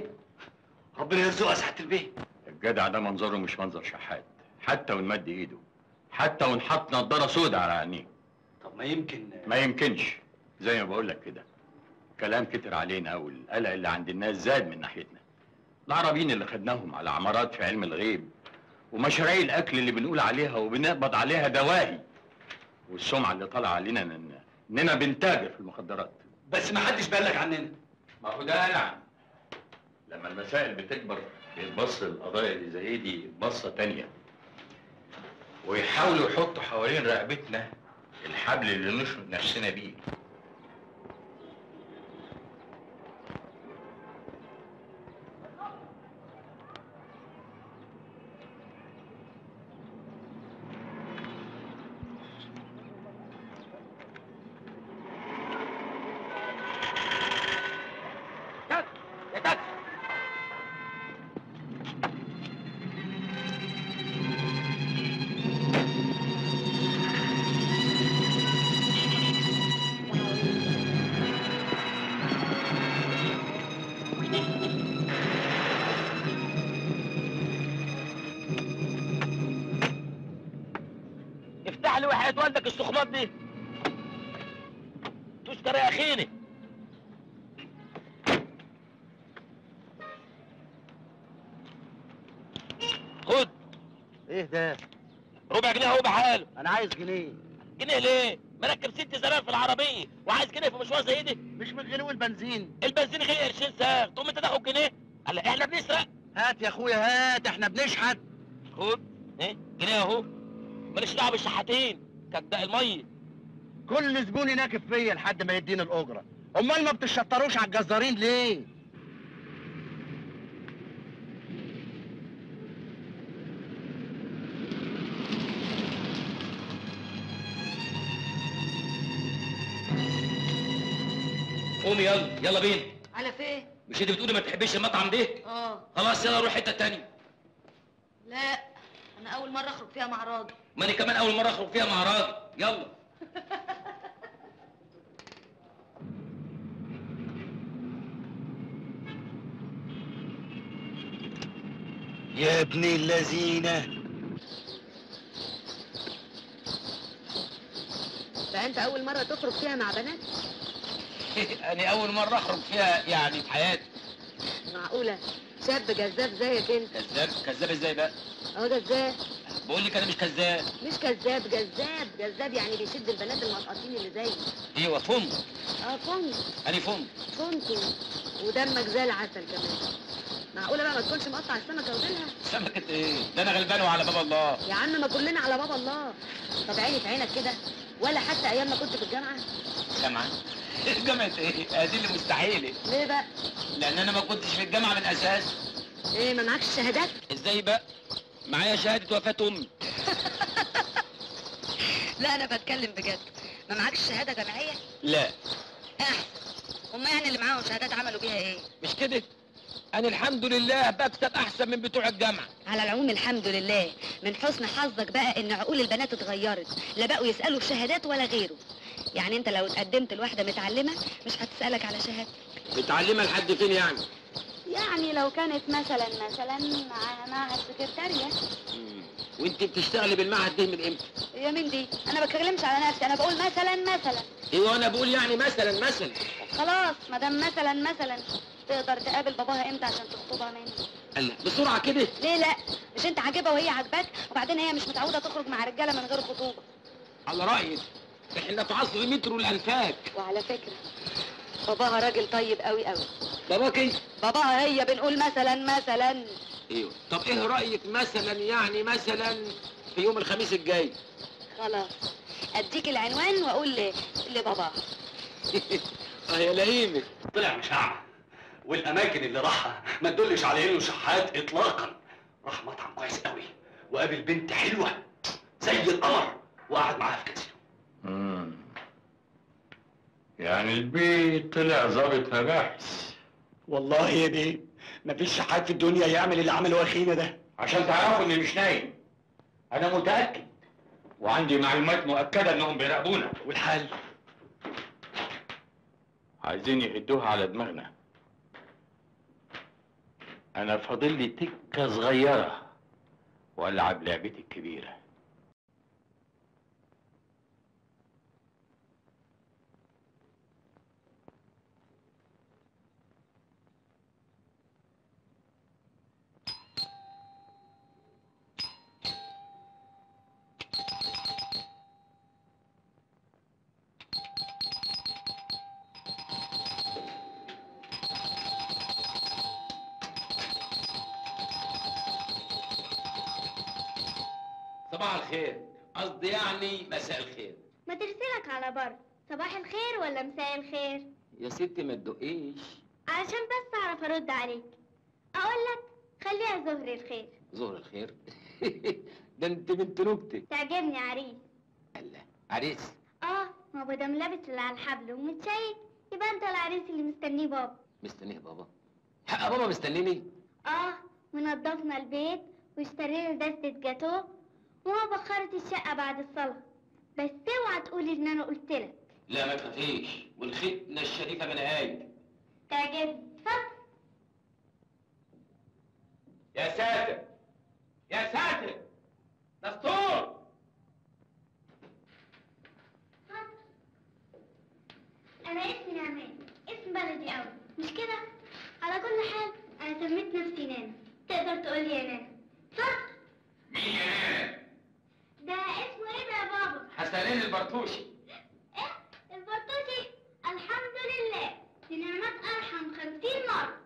ربنا يرزقها سعادة البيه. الجدع ده منظره مش منظر شحات، حتى وان مد ايده، حتى وان حط نضاره سودا على عينيه. طب ما يمكن ما يمكنش، زي ما بقول لك كده. كلام كتر علينا والقلق اللي عند الناس زاد من ناحيتنا. العربيين اللي خدناهم على عمارات في علم الغيب ومشاريع الاكل اللي بنقول عليها وبنقبض عليها دواهي، والسمعه اللي طالعه علينا اننا اننا بنتاجر في المخدرات. بس ما حدش بالك عننا. ما هو ده ألعن. لما المسائل بتكبر بيتبص القضايا اللي زي دي بصه تانيه، ويحاولوا يحطوا حوالين رقبتنا الحبل اللي نشرب نفسنا بيه. الصخبات دي تشكر يا اخيني. خد. ايه ده؟ ربع جنيه اهو بحاله. انا عايز جنيه. جنيه ليه؟ مركب ست زرار في العربيه وعايز جنيه في مشوار زي دي؟ مش من غلو البنزين. البنزين غلي قرشين ساغ، تقوم انت تاخد جنيه؟ قال احنا بنسرق. هات يا اخويا هات، احنا بنشحت. خد. ايه؟ جنيه اهو. ماليش دعوه بالشحاتين. كداء الميه. كل زبون يناكب فيا لحد ما يديني الاجره. امال ما بتشطروش على الجزارين ليه؟ قومي يلا يلا بينا. على فين؟ مش انت بتقولي ما تحبيش المطعم ده؟ اه خلاص يلا نروح حته تانيه. لا انا اول مره اخرج فيها مع راجل. ما انا كمان اول مره اخرج فيها مع راجل. يلا يا ابن اللذينه. فانت اول مره تخرج فيها مع بنات؟ انا اول مره اخرج فيها يعني في حياتي. معقوله شاب جذاب زيك انت؟ كذاب كذاب ازاي بقى؟ اهو جذاب. بقول لك انا مش كذاب. مش كذاب، جذاب. جذاب يعني بيشد البنات المسقطين اللي زيك. ايوه فم. اه فم. انا فم. فمتي ودمك زي العسل كمان. معقوله بقى ما تكونش مقطع السمكه وديلها؟ سمكه ايه؟ ده انا غلبان وعلى باب الله. يا عم ما كلنا على باب الله. طب عيني في عينك كده، ولا حتى ايام ما كنت في الجامعه؟ جامعه؟ جامعه ايه؟ دي اللي مستحيله. ليه بقى؟ لان انا ما كنتش في الجامعه من الاساس. ايه ما معكش شهادات؟ ازاي بقى؟ معايا شهادة وفاة أمي. لا أنا بتكلم بجد. ما معكش شهادة جامعية؟ لا. أحسن. هما يعني اللي معاهم شهادات عملوا بيها إيه؟ مش كده؟ أنا الحمد لله بكتب أحسن من بتوع الجامعة. على العموم الحمد لله. من حسن حظك بقى إن عقول البنات اتغيرت، لا بقوا يسألوا في شهادات ولا غيره. يعني أنت لو اتقدمت لواحدة متعلمة مش هتسألك على شهادتك. متعلمة لحد فين يعني؟ يعني لو كانت مثلا مثلا معاها معهد سكرتاريه. وانت بتشتغلي بالمعهد ده من امتى؟ يا من دي انا ما بتكلمش على نفسي، انا بقول مثلا مثلا. ايوه انا بقول يعني مثلا مثلا. خلاص ما دام مثلا مثلا، تقدر تقابل باباها امتى عشان تخطبها مني؟ الله بسرعه كده ليه؟ لا مش انت عاجبها وهي عاجباك، وبعدين هي مش متعوده تخرج مع رجاله من غير خطوبه. على رايك احنا في عصر مترو الانفاك. وعلى فكره باباها راجل طيب قوي قوي. باباك ايه؟ باباها هي بنقول مثلا مثلا. ايوه طب ايه رايك مثلا يعني مثلا في يوم الخميس الجاي؟ خلاص اديك العنوان واقول لباباها. اه يا لئيمك طلع مشاع، والاماكن اللي راحها ما تدلش على انه شحات اطلاقا. راح مطعم كويس قوي وقابل بنت حلوه زي القمر وقعد معاها في كاسينو. امم يعني البيت طلع ظابط مباحث. والله يا بيه مفيش حد في الدنيا يعمل اللي عمله اخينا ده. عشان تعرفوا اني مش نايم، انا متاكد. وعندي معلومات مؤكده انهم بيراقبونا. والحال؟ عايزين يهدوها على دماغنا. انا فاضل لي تكه صغيره والعب لعبتي الكبيره. صباح الخير، قصدي يعني مساء الخير. ما ترسلك على بر، صباح الخير ولا مساء الخير؟ يا ستي ما تدقيش، علشان بس اعرف ارد عليك. اقول لك خليها ظهر الخير. ظهر الخير؟ ده انت بنت نكتة. تعجبني عريس. الله، عريس؟ اه، ما هو ده ملابس اللي على الحبل ومتشيك، يبقى انت العريس اللي مستنيه بابا. مستنيه بابا؟ حق بابا مستنيني؟ اه، ونضفنا البيت واشترينا دستة جاتوه وهو بخرت الشقة بعد الصلاة، بس اوعى تقولي ان انا قلت لك. لا ما تخافيش، والختنة الشريفة من هاي تعجبني. اتفضل. يا ساتر يا ساتر، دستور. اتفضل. انا اسمي نعمان، اسم بلدي قوي مش كده؟ على كل حال انا سميت نفسي نانا، تقدر تقولي يا نانا. اتفضل. مين يا نانا؟ ده اسمه ايه ده يا بابا؟ حسنين البرتوشي. ايه؟ البرتوشي؟ الحمد لله، دي نعمات ارحم خمسين مرة.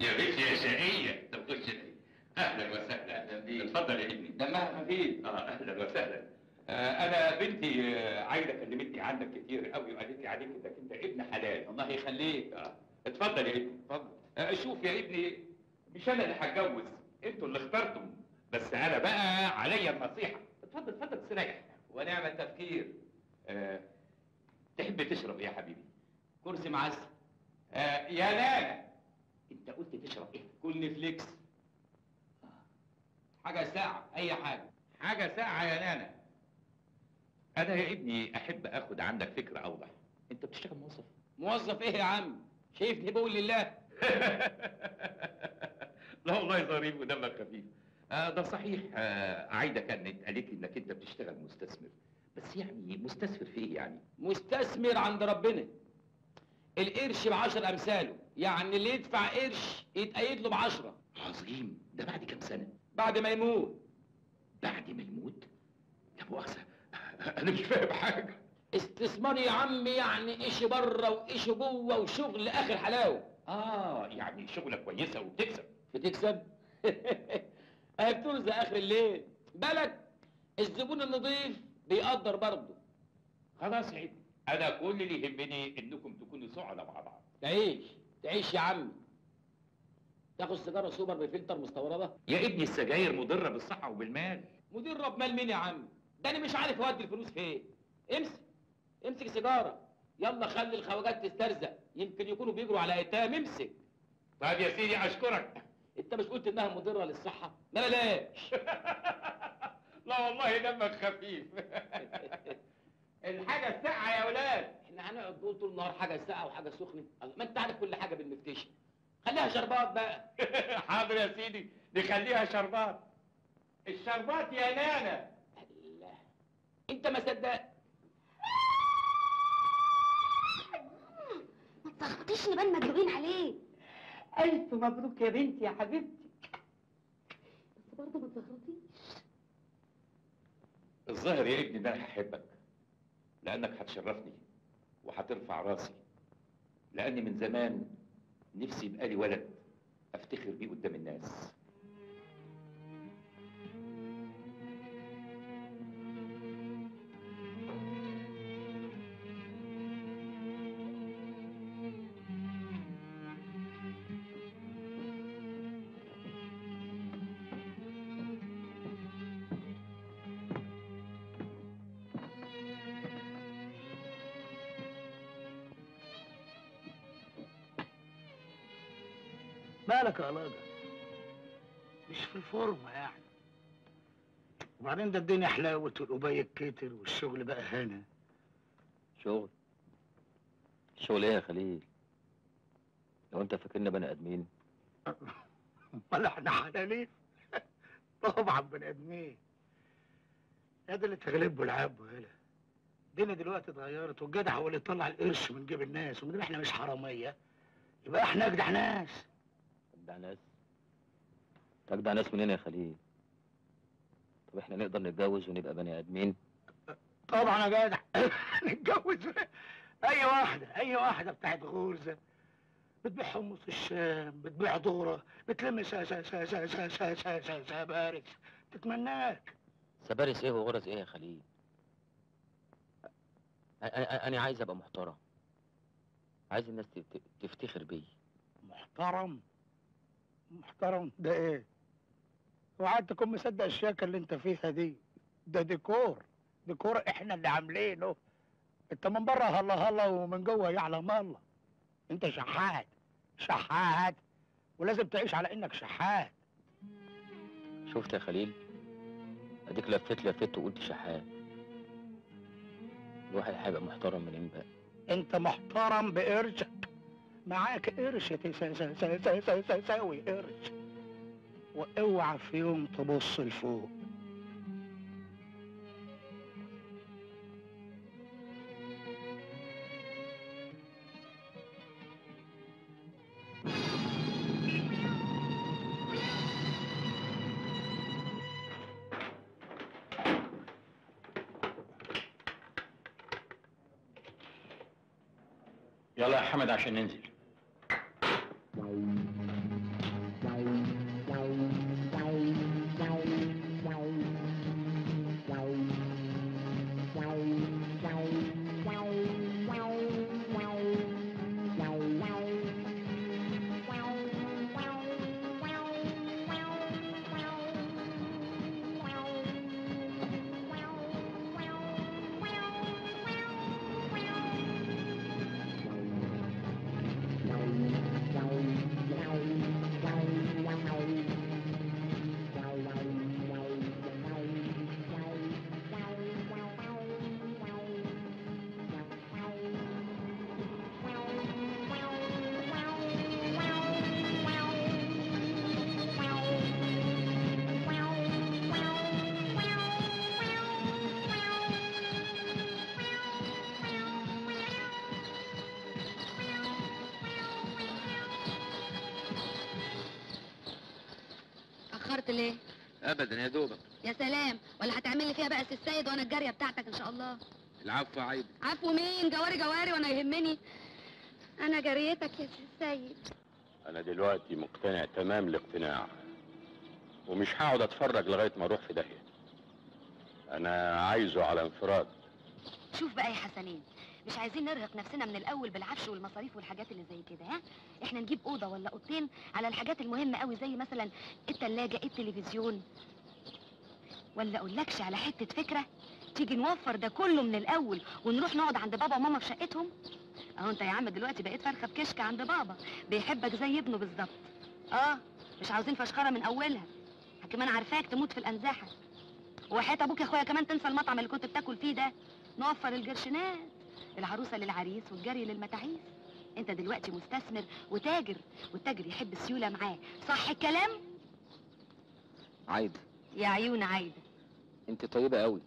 يا بنت يا شقية، طب خش ليه؟ أهلا وسهلا. أهلا بيك. اتفضل يا ابني. دمها خفيف. اه أهلا وسهلا. آه أنا بنتي عايدة كلمتني عنك كتير قوي وقالت لي عليك إنك أنت ابن حلال. الله يخليك. اه اتفضل يا ابني. اتفضل. آه شوف يا ابني، مش أنا اللي هتجوز، أنتوا اللي اخترتم، بس انا بقى عليا النصيحه. اتفضل اتفضل استريح. ونعم التفكير. أه تحب تشرب يا حبيبي؟ كرسي معزل. أه يا لالا، انت قلت تشرب ايه؟ كورن فليكس. حاجه ساقعه، اي حاجه حاجه ساقعه يا لالا. انا يا ابني احب اخد عندك فكره اوضح. انت بتشتغل موظف؟ موظف ايه يا عم؟ شايفني بقول لله؟ لا والله ظريف ودمك خفيف. آه ده صحيح. آه عايده كانت قالت لي انك انت بتشتغل مستثمر، بس يعني مستثمر في ايه يعني؟ مستثمر عند ربنا، القرش بعشر امثاله، يعني اللي يدفع قرش يتقيد له بعشره. عظيم. ده بعد كام سنه؟ بعد ما يموت. بعد ما يموت؟ لا مؤاخذه انا مش فاهم حاجه. استثمار يا عم، يعني قش بره وقش جوه وشغل اخر حلاوه. اه يعني شغله كويسه وبتكسب. بتكسب؟ اهي بترزق اخر الليل. بالك الزبون النظيف بيقدر برضه. خلاص يا ابني، انا كل اللي يهمني انكم تكونوا سعداء مع بعض. تعيش تعيش يا عم. تاخد سيجاره سوبر بفلتر مستورده؟ يا ابني السجاير مضره بالصحه وبالمال. مضره بمال مين يا عم؟ ده انا مش عارف اودي الفلوس فين. امسك امسك السيجاره، يلا خلي الخواجات تسترزق، يمكن يكونوا بيجروا على ايتام. امسك. طيب يا سيدي اشكرك. انت مش قلت انها مضره للصحه؟ لا بلاش. لا والله دمك خفيف. الحاجه الساقعه يا ولاد. احنا هنقعد نقول طول النهار حاجه ساقعه وحاجه سخنه؟ ما انت عارف كل حاجه بالمفتشه. خليها شربات بقى. حاضر يا سيدي، نخليها شربات. الشربات يا نانا. الله، انت ما صدقت. ما تلخبطيش، نبان مدلوقين عليه. ألف مبروك يا بنتي يا حبيبتي، بس برضه ما تزغرطيش. الظاهر يا ابني إن أنا هحبك، لأنك هتشرفني وهترفع راسي، لأني من زمان نفسي يبقى لي ولد أفتخر بيه قدام الناس. مالك يا راجل؟ مش في الفورمة يعني. وبعدين ده الدنيا حلاوت والقبايه كتر والشغل بقى هنا. شغل؟ شغل ايه يا خليل؟ لو انت فاكرنا بني ادمين؟ ولا احنا حلالين؟ طبعا بني ادمين. هذا اللي تغلبه العاب وهلا. الدنيا دلوقتي اتغيرت والجدع هو اللي يطلع القرش من جيب الناس، ومدام احنا مش حراميه يبقى احنا اجدع ناس. اجدع ناس؟ اجدع ناس منين يا خليل؟ طب احنا نقدر نتجوز ونبقى بني ادمين؟ طبعا يا جدع. نتجوز اي واحده اي واحده بتاعت غرزه بتبيع حمص الشام، بتبيع ذره، بتلم سا سا سا سا سا سا سا سا سبارس تتمناك. سبارس ايه وغرز ايه يا خليل؟ انا عايز ابقى محترم، عايز الناس تفتخر بي. محترم؟ محترم ده ايه؟ وقعد تكون مصدق الشياكه اللي انت فيها دي؟ ده ديكور، ديكور احنا اللي عاملينه. انت من بره هلا هلا ومن جوه يعلم الله. انت شحات شحات، ولازم تعيش على انك شحات. شفت يا خليل؟ اديك لفيت لفيت وقلت شحات. الواحد هيبقى محترم منين بقى؟ انت محترم بقرشك، معاك قرش تساوي قرش، واوعى في يوم تبص لفوق. يلا يا حمد عشان ننزل. ليه؟ ابدا يا دوبك. يا سلام، ولا هتعمل لي فيها بقى سي السيد وانا الجاريه بتاعتك ان شاء الله. العفو يا عايده. عفو مين؟ جواري جواري وانا يهمني. انا جاريتك يا سي السيد. انا دلوقتي مقتنع تمام الاقتناع، ومش هقعد اتفرج لغايه ما اروح في داهيه. انا عايزه على انفراد. شوف بقى يا حسنين، مش عايزين نرهق نفسنا من الاول بالعفش والمصاريف والحاجات اللي زي كده. ها احنا نجيب اوضه ولا اوضتين على الحاجات المهمه قوي، زي مثلا الثلاجه، التلفزيون، ولا اقولكش على حته فكره تيجي نوفر ده كله من الاول ونروح نقعد عند بابا وماما في شقتهم. اهو انت يا عم دلوقتي بقيت فرخه في كشك عند بابا، بيحبك زي ابنه بالظبط. اه مش عاوزين فشخره من اولها، كمان عارفاك تموت في الانزاحه. وحياه ابوك يا اخويا كمان تنسى المطعم اللي كنت بتاكل فيه ده. نوفر الجرشنات، العروسه للعريس والجري للمتاعيس. انت دلوقتي مستثمر وتاجر، والتاجر يحب السيوله معاه، صح الكلام؟ عايده يا عيون عايده، انت طيبه قوي،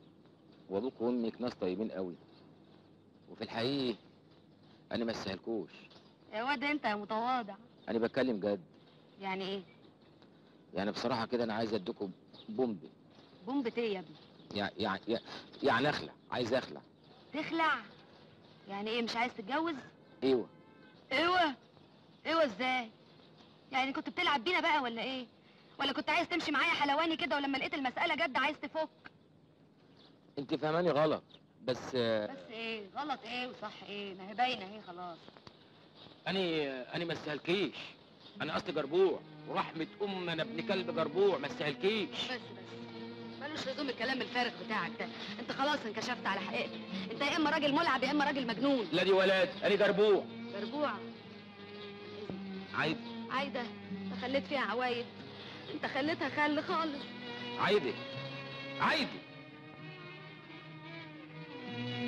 وابوك وامك ناس طيبين قوي، وفي الحقيقه انا ما استاهلكوش. يا واد انت يا متواضع. انا بتكلم جد. يعني ايه؟ يعني بصراحه كده انا عايز اديكم بومبه. بومبه ايه يا ابني؟ يعني يعني يعني اخلع، عايز اخلع. تخلع؟ يعني ايه، مش عايز تتجوز؟ ايوه ايوه ايوه. ازاي يعني؟ كنت بتلعب بينا بقى ولا ايه؟ ولا كنت عايز تمشي معايا حلواني كده ولما لقيت المساله جد عايز تفك؟ انت فهماني غلط. بس بس ايه غلط ايه وصح ايه؟ ما هي باينه اهي خلاص. انا انا ما استهلكيش، انا اصل جربوع، ورحمه ام انا ابن كلب جربوع. ما استهلكيش. بس بس ملوش لزوم الكلام الفارغ بتاعك ده، انت خلاص انكشفت على حقيقتك، انت يا اما راجل ملعب يا اما راجل مجنون. لا دي ولا دي، انا جربوع. جربوع؟ عايده عايده، انت خليت فيها عوايد، انت خليتها خل خالص. عايده عايده.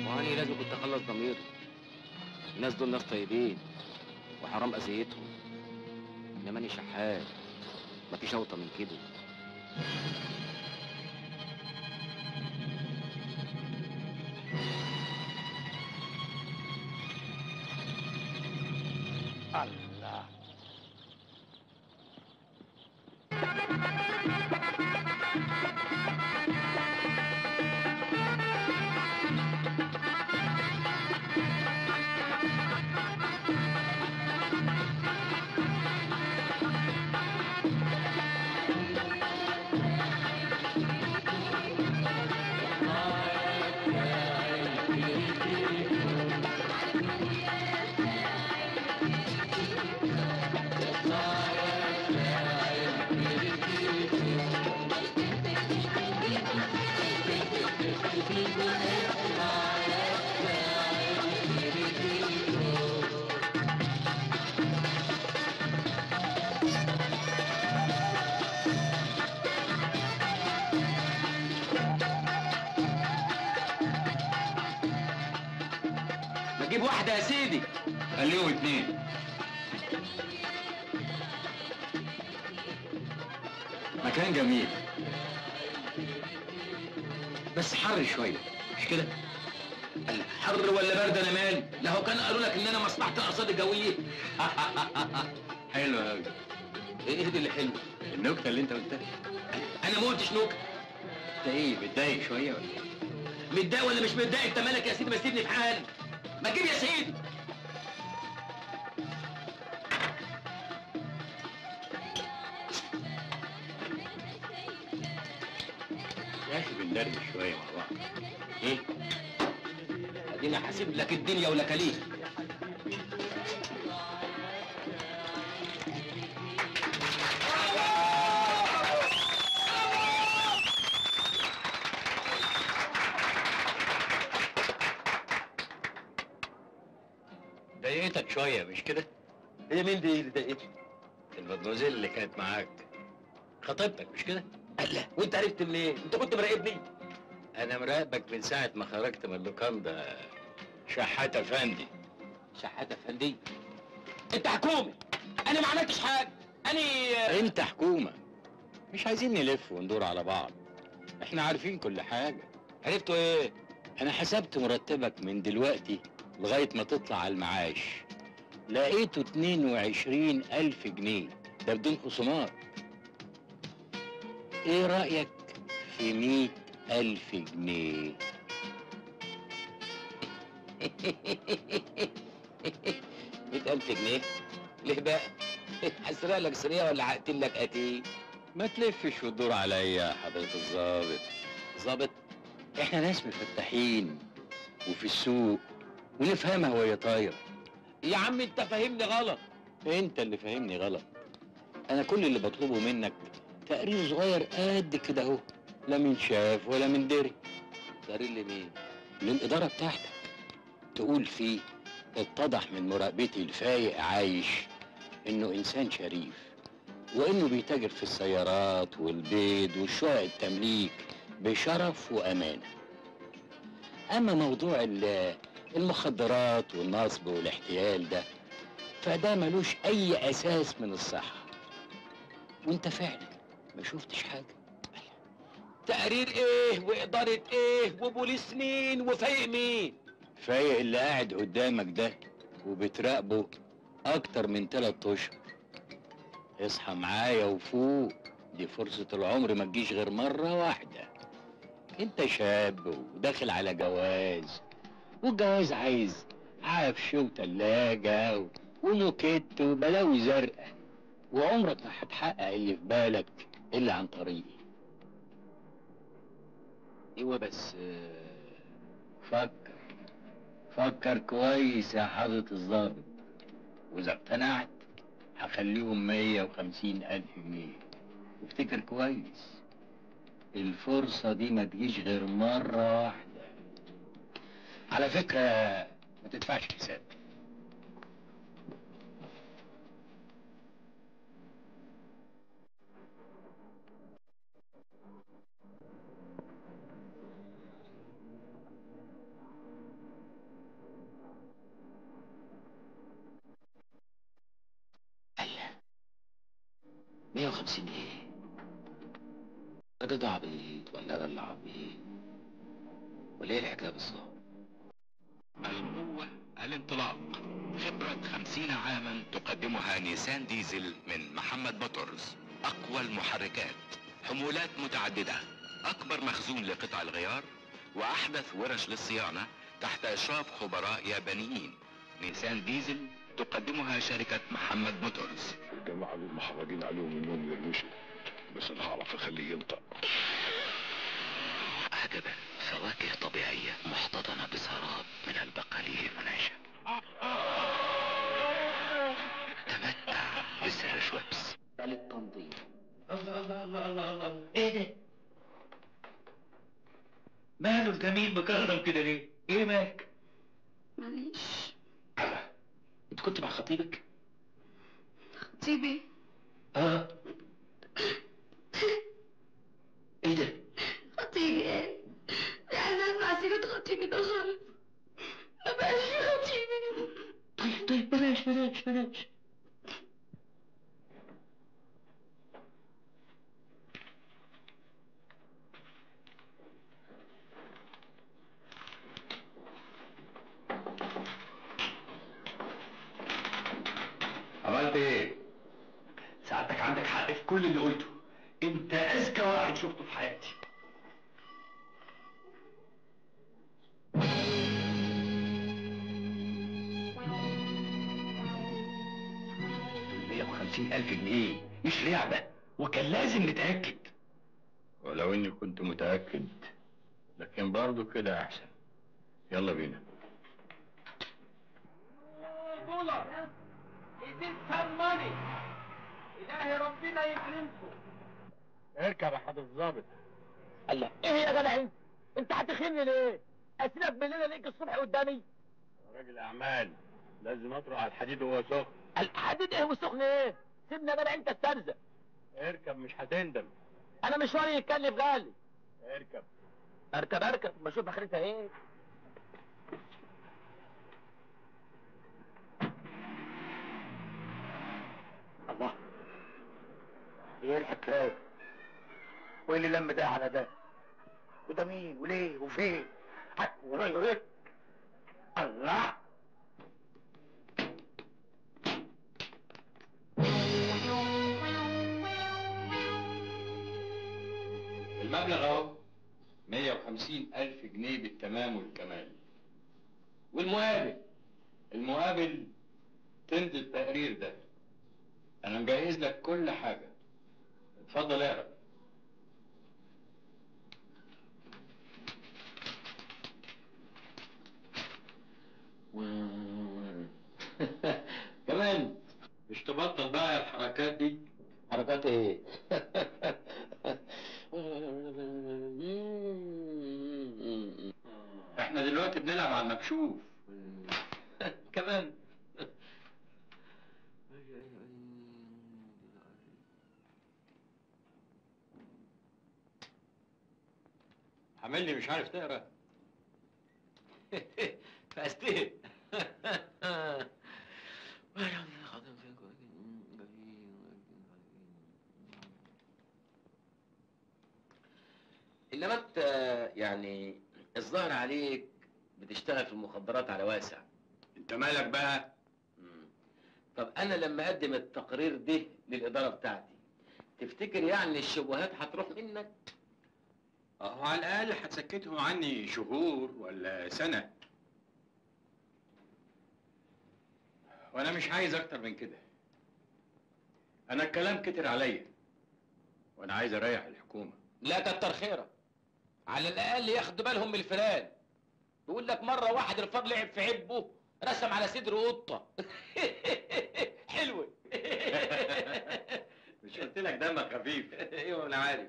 واني لازم كنت اخلص ضميري. الناس دول ناس طيبين وحرام اذيتهم، انما انا شحات مفيش اوطى من كده. الله خليهم اتنين. مكان جميل بس حر شويه، مش كده؟ حر ولا برد انا مالي؟ لو كان قالوا لك ان انا مصلحتي ارصاد الجويه. حلو قوي. ايه دي اللي حلو؟ النكته اللي انت قلتها. انا ما قلتش نكته. انت ايه متضايق شويه ولا ايه؟ متضايق ولا مش متضايق؟ انت مالك يا سيدي؟ ما تسيبني في حالي. ما تجيب يا سيدي. ندردش شويه مع بعض. ايه؟ اديني حاسب لك الدنيا ولا كليك. ضايقتك شويه مش كده؟ هي مين دي اللي ضايقتك؟ المدموزيل اللي كانت معاك خطيبتك مش كده؟ لا، وانت عرفت منين؟ انت كنت مراقبني؟ انا مراقبك من ساعه ما خرجت من اللوكاندا. شحات افندي. شحات افندي؟ انت حكومه. انا ما عملتش حاجه. انا انت حكومه. مش عايزين نلف وندور على بعض، احنا عارفين كل حاجه. عرفتوا ايه؟ انا حسبت مرتبك من دلوقتي لغايه ما تطلع على المعاش، لقيته اتنين وعشرين الف جنيه، ده بدون خصومات. ايه رأيك في مئة ألف جنيه؟ مئة ألف جنيه؟ ليه بقى؟ هسرق لك سرية ولا هقتل لك قتيل؟ ما تلفش وتدور عليا يا حضرة الظابط. ظابط؟ احنا ناس مفتحين وفي السوق ونفهمها وهي طايرة. يا عم انت فاهمني غلط. انت اللي فاهمني غلط. انا كل اللي بطلبه منك تقرير صغير قد كده اهو، لا من شاف ولا من دري. تقرير لمين؟ للاداره بتاعتك، تقول فيه اتضح من مراقبتي الفايق عايش انه انسان شريف، وانه بيتاجر في السيارات والبيض وشقق التمليك بشرف وامانه. اما موضوع المخدرات والنصب والاحتيال ده فده ملوش اي اساس من الصحه، وانت فعلا ما شفتش حاجة. تقرير ايه وإدارة ايه وبوليس مين وفايق مين؟ فايق اللي قاعد قدامك ده وبتراقبه أكتر من تلات أشهر. اصحى معايا وفوق، دي فرصة العمر ما تجيش غير مرة واحدة. أنت شاب وداخل على جواز، والجواز عايز عفش وتلاجة ونكت وبلاوي زرقاء، وعمرك ما هتحقق اللي في بالك إلا عن طريقي. ايوه بس فكر فكر كويس يا حضرة الظابط، وإذا اقتنعت هخليهم مية وخمسين ألف جنيه. وافتكر كويس، الفرصة دي ما تجيش غير مرة واحدة. على فكرة ما تدفعش حساب. مية وخمسين ايه؟ الراجل ده عبيط ولا انا اللي عبيط؟ ولا ايه الحكايه بالظبط؟ القوه الانطلاق، خبره خمسين عاما تقدمها نيسان ديزل من محمد موتورز، اقوى المحركات، حمولات متعدده، اكبر مخزون لقطع الغيار، واحدث ورش للصيانه تحت اشراف خبراء يابانيين. نيسان ديزل تقدمها شركة محمد موتورز. الجماعة دول محرجين عليهم انهم يرمشوا، بس انا هعرف اخليه ينطق. هكذا فواكه طبيعية محتضنة بسراب من البقالية المنعشة. تمتع بسر شويبس للتنظيم. الله الله الله الله الله، ايه ده؟ ماله الجميل بكهرم كده ليه؟ ايه مالك؟ معلش. انت كنت مع خطيبك؟ خطيبي؟ اه ايه ده؟ خطيبي ايه؟ انا اسمع سيرة خطيبي ده غلط، ما بقاش في خطيبي. طيب طيب بلاش بلاش بلاش. عملت ايه؟ سعادتك عندك حق في كل اللي قلته، انت اذكى واحد شفته في حياتي. مية وخمسين ألف جنيه مش لعبة، وكان لازم نتأكد. ولو اني كنت متأكد، لكن برضه كده احسن. يلا بينا. دولار ماني. إلهي ربنا يكرمكم. اركب يا حضرة الظابط. الله، ايه يا جدع انت هتخني ليه؟ اسيبك بالليل الاقيك الصبح قدامي؟ راجل اعمال لازم اطرق على الحديد وهو سخن. الحديد ايه والسخن ايه؟ سيبنا بقى انت استرزق. اركب مش هتندم. انا مشواري يتكلف غالي. اركب اركب اركب واشوف اخرتها ايه. الله، ايه الحكايه؟ وايه اللي لم ده على ده؟ وده مين وليه وفين؟ ورايا ايه؟ الله، المبلغ اهو مية وخمسين ألف جنيه بالتمام والكمال. والمقابل المقابل تند التقرير ده، أنا مجهز لك كل حاجة. اتفضل يا رب. كمان مش تبطل بقى الحركات دي. حركات ايه؟ احنا دلوقتي بنلعب على المكشوف. كمان عاملني مش عارف تقرا. فاستهل. انما انت يعني الظاهر عليك بتشتغل في المخدرات على واسع. انت مالك بقى؟ طب انا لما اقدم التقرير ده للاداره بتاعتي، تفتكر يعني الشبهات هتروح منك؟ اهو على الاقل هتسكتهم عني شهور ولا سنه، وانا مش عايز اكتر من كده. انا الكلام كتر عليا، وانا عايز اريح الحكومه. لا كتر خيرك، على الاقل ياخدوا بالهم من الفيران. بيقول لك مره واحد الفار لعب في عبه، رسم على صدره قطه. حلوه. مش قلت لك دمك خفيف؟ ايوه انا عارف.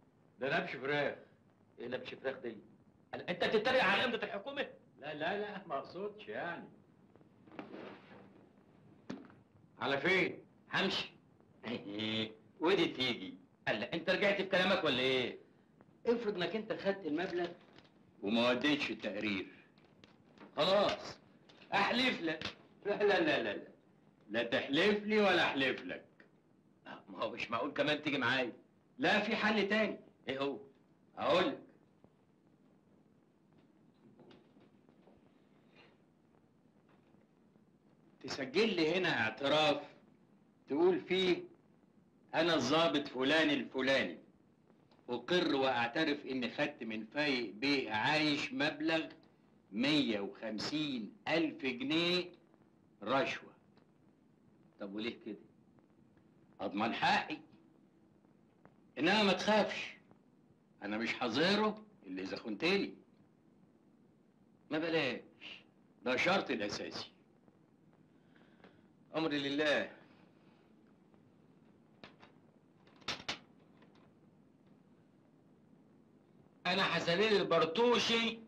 ده نبش فراخ. ايه نبش فراخ دي؟ انت بتتريق على امضه الحكومه؟ لا لا لا ما اقصدش يعني. على فين؟ همشي. ودي تيجي. قال انت رجعت في كلامك ولا ايه؟ افرض انك انت خدت المبلغ وما وديتش التقرير. خلاص احلف لك. لا لا لا لا لا تحلف لي ولا احلف لك. ما هو مش معقول كمان تيجي معايا. لا في حل تاني. ايه هو؟ هقول لك. تسجل لي هنا اعتراف تقول فيه انا الضابط فلان الفلاني اقر واعترف اني خدت من فايق بيه عايش مبلغ مية وخمسين ألف جنيه رشوه. طب وليه كده؟ اضمن حقي. انما ما تخافش انا مش هظهره اللي اذا خنتلي. ما بلاش ده شرط الاساسي. امري لله. انا حسنين البرتوشي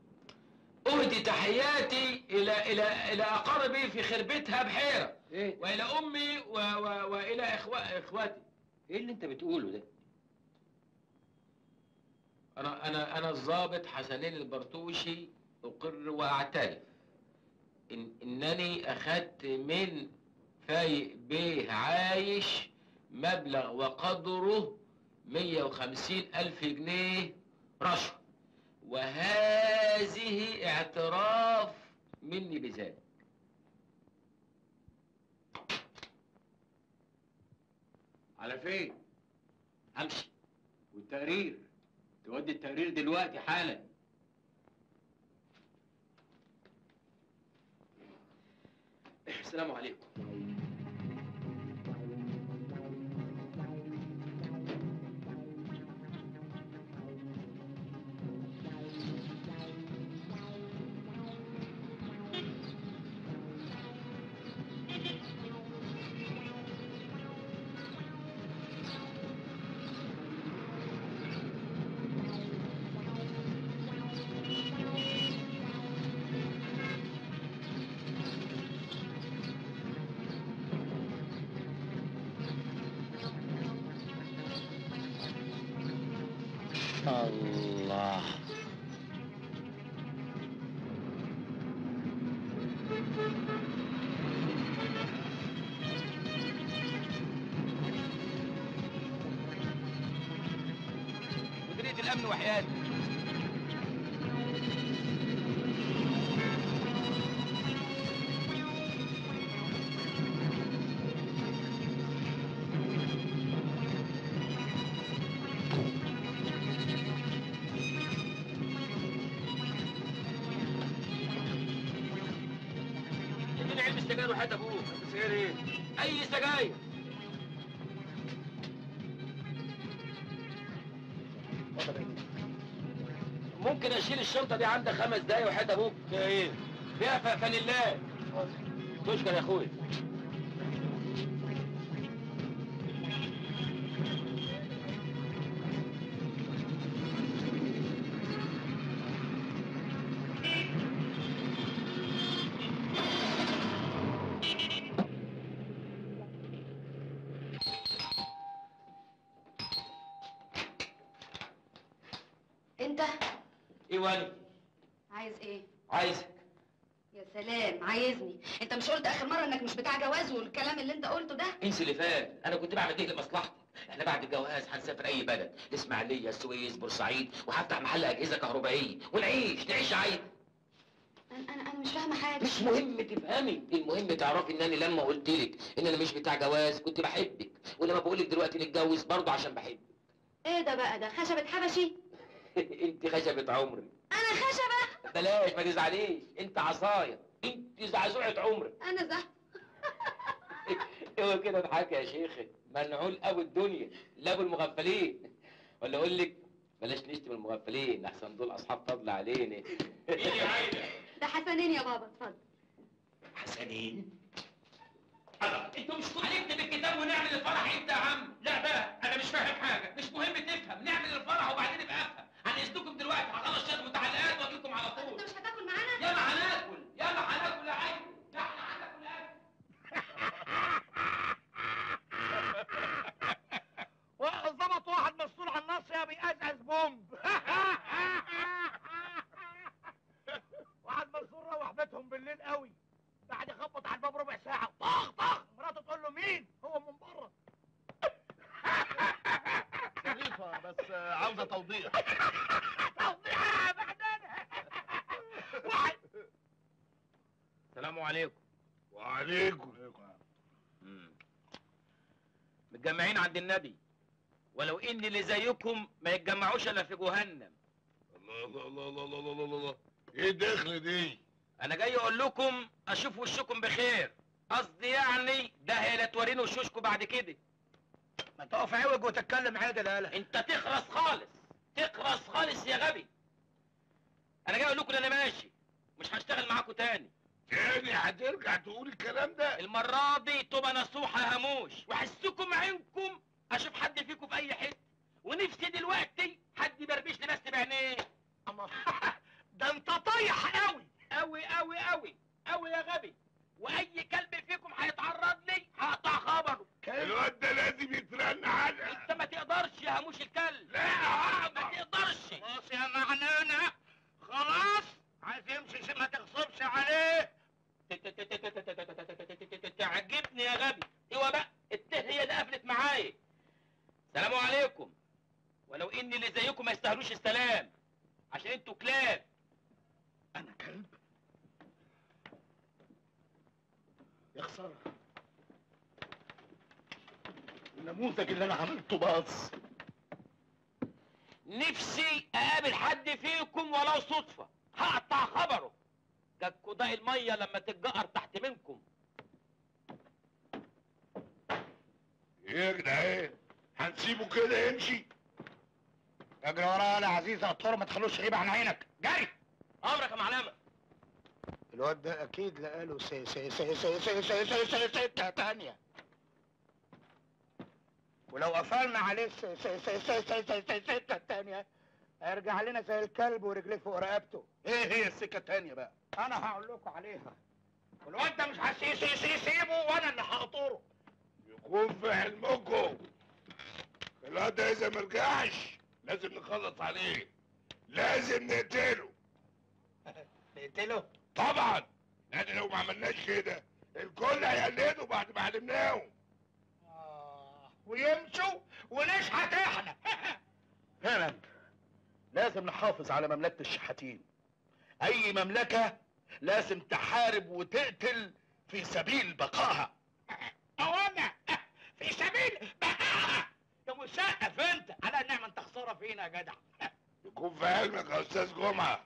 اهدي تحياتي الى الى الى اقاربي في خربتها بحيره. إيه؟ والى امي و و والى إخو... اخواتي. ايه اللي انت بتقوله ده؟ انا انا انا الضابط حسنين البرتوشي اقر واعترف ان انني اخدت من فايق بيه عايش مبلغ وقدره مية وخمسين ألف جنيه رشوة، وهذه اعتراف مني بذلك. على فين؟ همشي. والتقرير؟ تودي التقرير دلوقتي حالا. السلام عليكم. الشنطة دي عندك خمس دقايق وحياة أبوك. إيه؟ فيها فلله. تشكر يا أخوي. انسى اللي فات، انا كنت بعمل ايه لمصلحتك؟ احنا بعد الجواز هنسافر اي بلد، الاسماعيليه، السويس، بورسعيد، وهفتح محل اجهزه كهربائيه، ونعيش، نعيش عادي. انا انا مش فاهمه حاجه. مش مهم تفهمي، المهم تعرفي ان انا لما قلت لك ان انا مش بتاع جواز كنت بحبك، ولما بقول لك دلوقتي نتجوز برضه عشان بحبك. ايه ده بقى ده؟ خشبه حبشي؟ انت خشبه عمري. انا خشبه؟ بلاش ما تزعليش، انت عصايه، انت زعزوعه عمري. انا زع هو كده بحاجة يا شيخي، منعول أبو الدنيا، لا أبو المغفلين، ولا أقول لك بلاش نشتم المغفلين، أحسن دول أصحاب فضل علينا. إيه يا عايدة؟ ده حسنين يا بابا، اتفضل. حسنين؟ حضر، أنتوا مش هنكتب الكتاب ونعمل الفرح إمتى يا عم؟ لا بقى، أنا مش فاهم حاجة، مش مهم تفهم، عليكم. متجمعين عند النبي، ولو ان اللي زيكم ما يتجمعوش الا في جهنم. الله الله الله الله الله الله الله الله، ايه دخل دي؟ انا جاي اقول لكم اشوف وشكم بخير، قصدي يعني ده هي اللي توريني وشوشكم بعد كده. ما انت اقف عوج وتتكلم عادل. يالا انت تخرس خالص، تخرس خالص يا غبي. انا جاي اقول لكم انا ماشي، مش هشتغل معاكم تاني. تاني هترجع تقول الكلام ده؟ المرة دي تبقى نصوحة يا هموش، وحسكم عينكم اشوف حد فيكم في اي حتة، ونفسي دلوقتي حد يبربش لي بس بعينيه. الله ده انت طايح قوي قوي قوي قوي قوي يا غبي، واي كلب فيكم هيتعرض لي هقطع خبره. الواد ده لازم يترن علقة. انت ما تقدرش يا هموش الكلب. لا هقدر. ما تقدرش. خلاص يا معنانة، خلاص عايز يمشي ما تغصبش عليه. تعجبني يا غبي. ايوه بقى الته هي اللي قفلت معايا. سلام عليكم، ولو ان اللي زيكم ما يستاهلوش السلام عشان انتوا كلاب. انا كلب؟ يا خساره، النموذج اللي انا عملته باظ. نفسي اقابل حد فيكم ولو صدفه هقطع خبره. جاتكوا ضاق الميه لما تتجقر تحت منكم. ايه يا جدعان؟ هنسيبه كده يمشي؟ اجري وراه يا عزيز عطار، ما تخلوش عيب عن عينك. جري امرك يا معلمه. الواد ده اكيد لقاله سي سي سي سي سي سي سي سي سته تانيه، ولو قفلنا عليه سي سي سي سي سي سي سته تانيه هيرجع لنا زي الكلب ورجليه فوق رقبته. ايه هي السكه التانيه بقى؟ انا هقول لكم عليها. والواد ده مش هسيبه سي سي سيبه، وانا اللي هقطره. يكون في حلمكم. الواد ده اذا ما رجعش لازم نخلص عليه، لازم نقتله. نقتله؟ طبعا، لان لو ما عملناش كده الكل هيقلدوا بعد ما علمناهم. اه ويمشوا ونشحت احنا. فعلا لازم نحافظ على مملكه الشحاتين. اي مملكه لازم تحارب وتقتل في سبيل بقائها. او انا في سبيل بقائها يا مسقف. انت على نعمه انت خساره فينا يا جدع. يكون في علمك يا استاذ جمعه،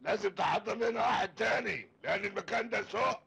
لازم تحضر لنا واحد تاني لان المكان ده سوء.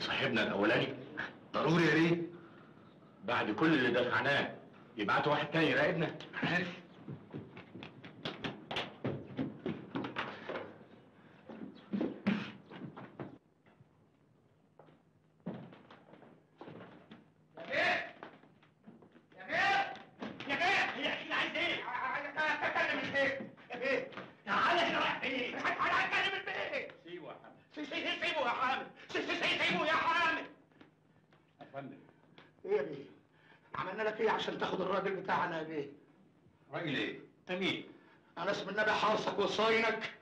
صاحبنا الاولاني ضروري يا ريت بعد كل اللي دفعناه يبعتوا واحد تاني يراقبنا. عارف يا بيه يا بيه يا بيه هي كده عايز ايه؟ انا هكلم البيت يا بيه. تعالى هنا رايح فين؟ انا هكلم البيت. سيبه يا حامد، سيبه يا حامد، سيبه يا حامد. يا فندم ايه يا بيه؟ عملنا لك ايه عشان تاخد الراجل بتاعنا يا بيه؟ راجل ايه؟ انت مين؟ انا اسم النبي حاصك وصاينك،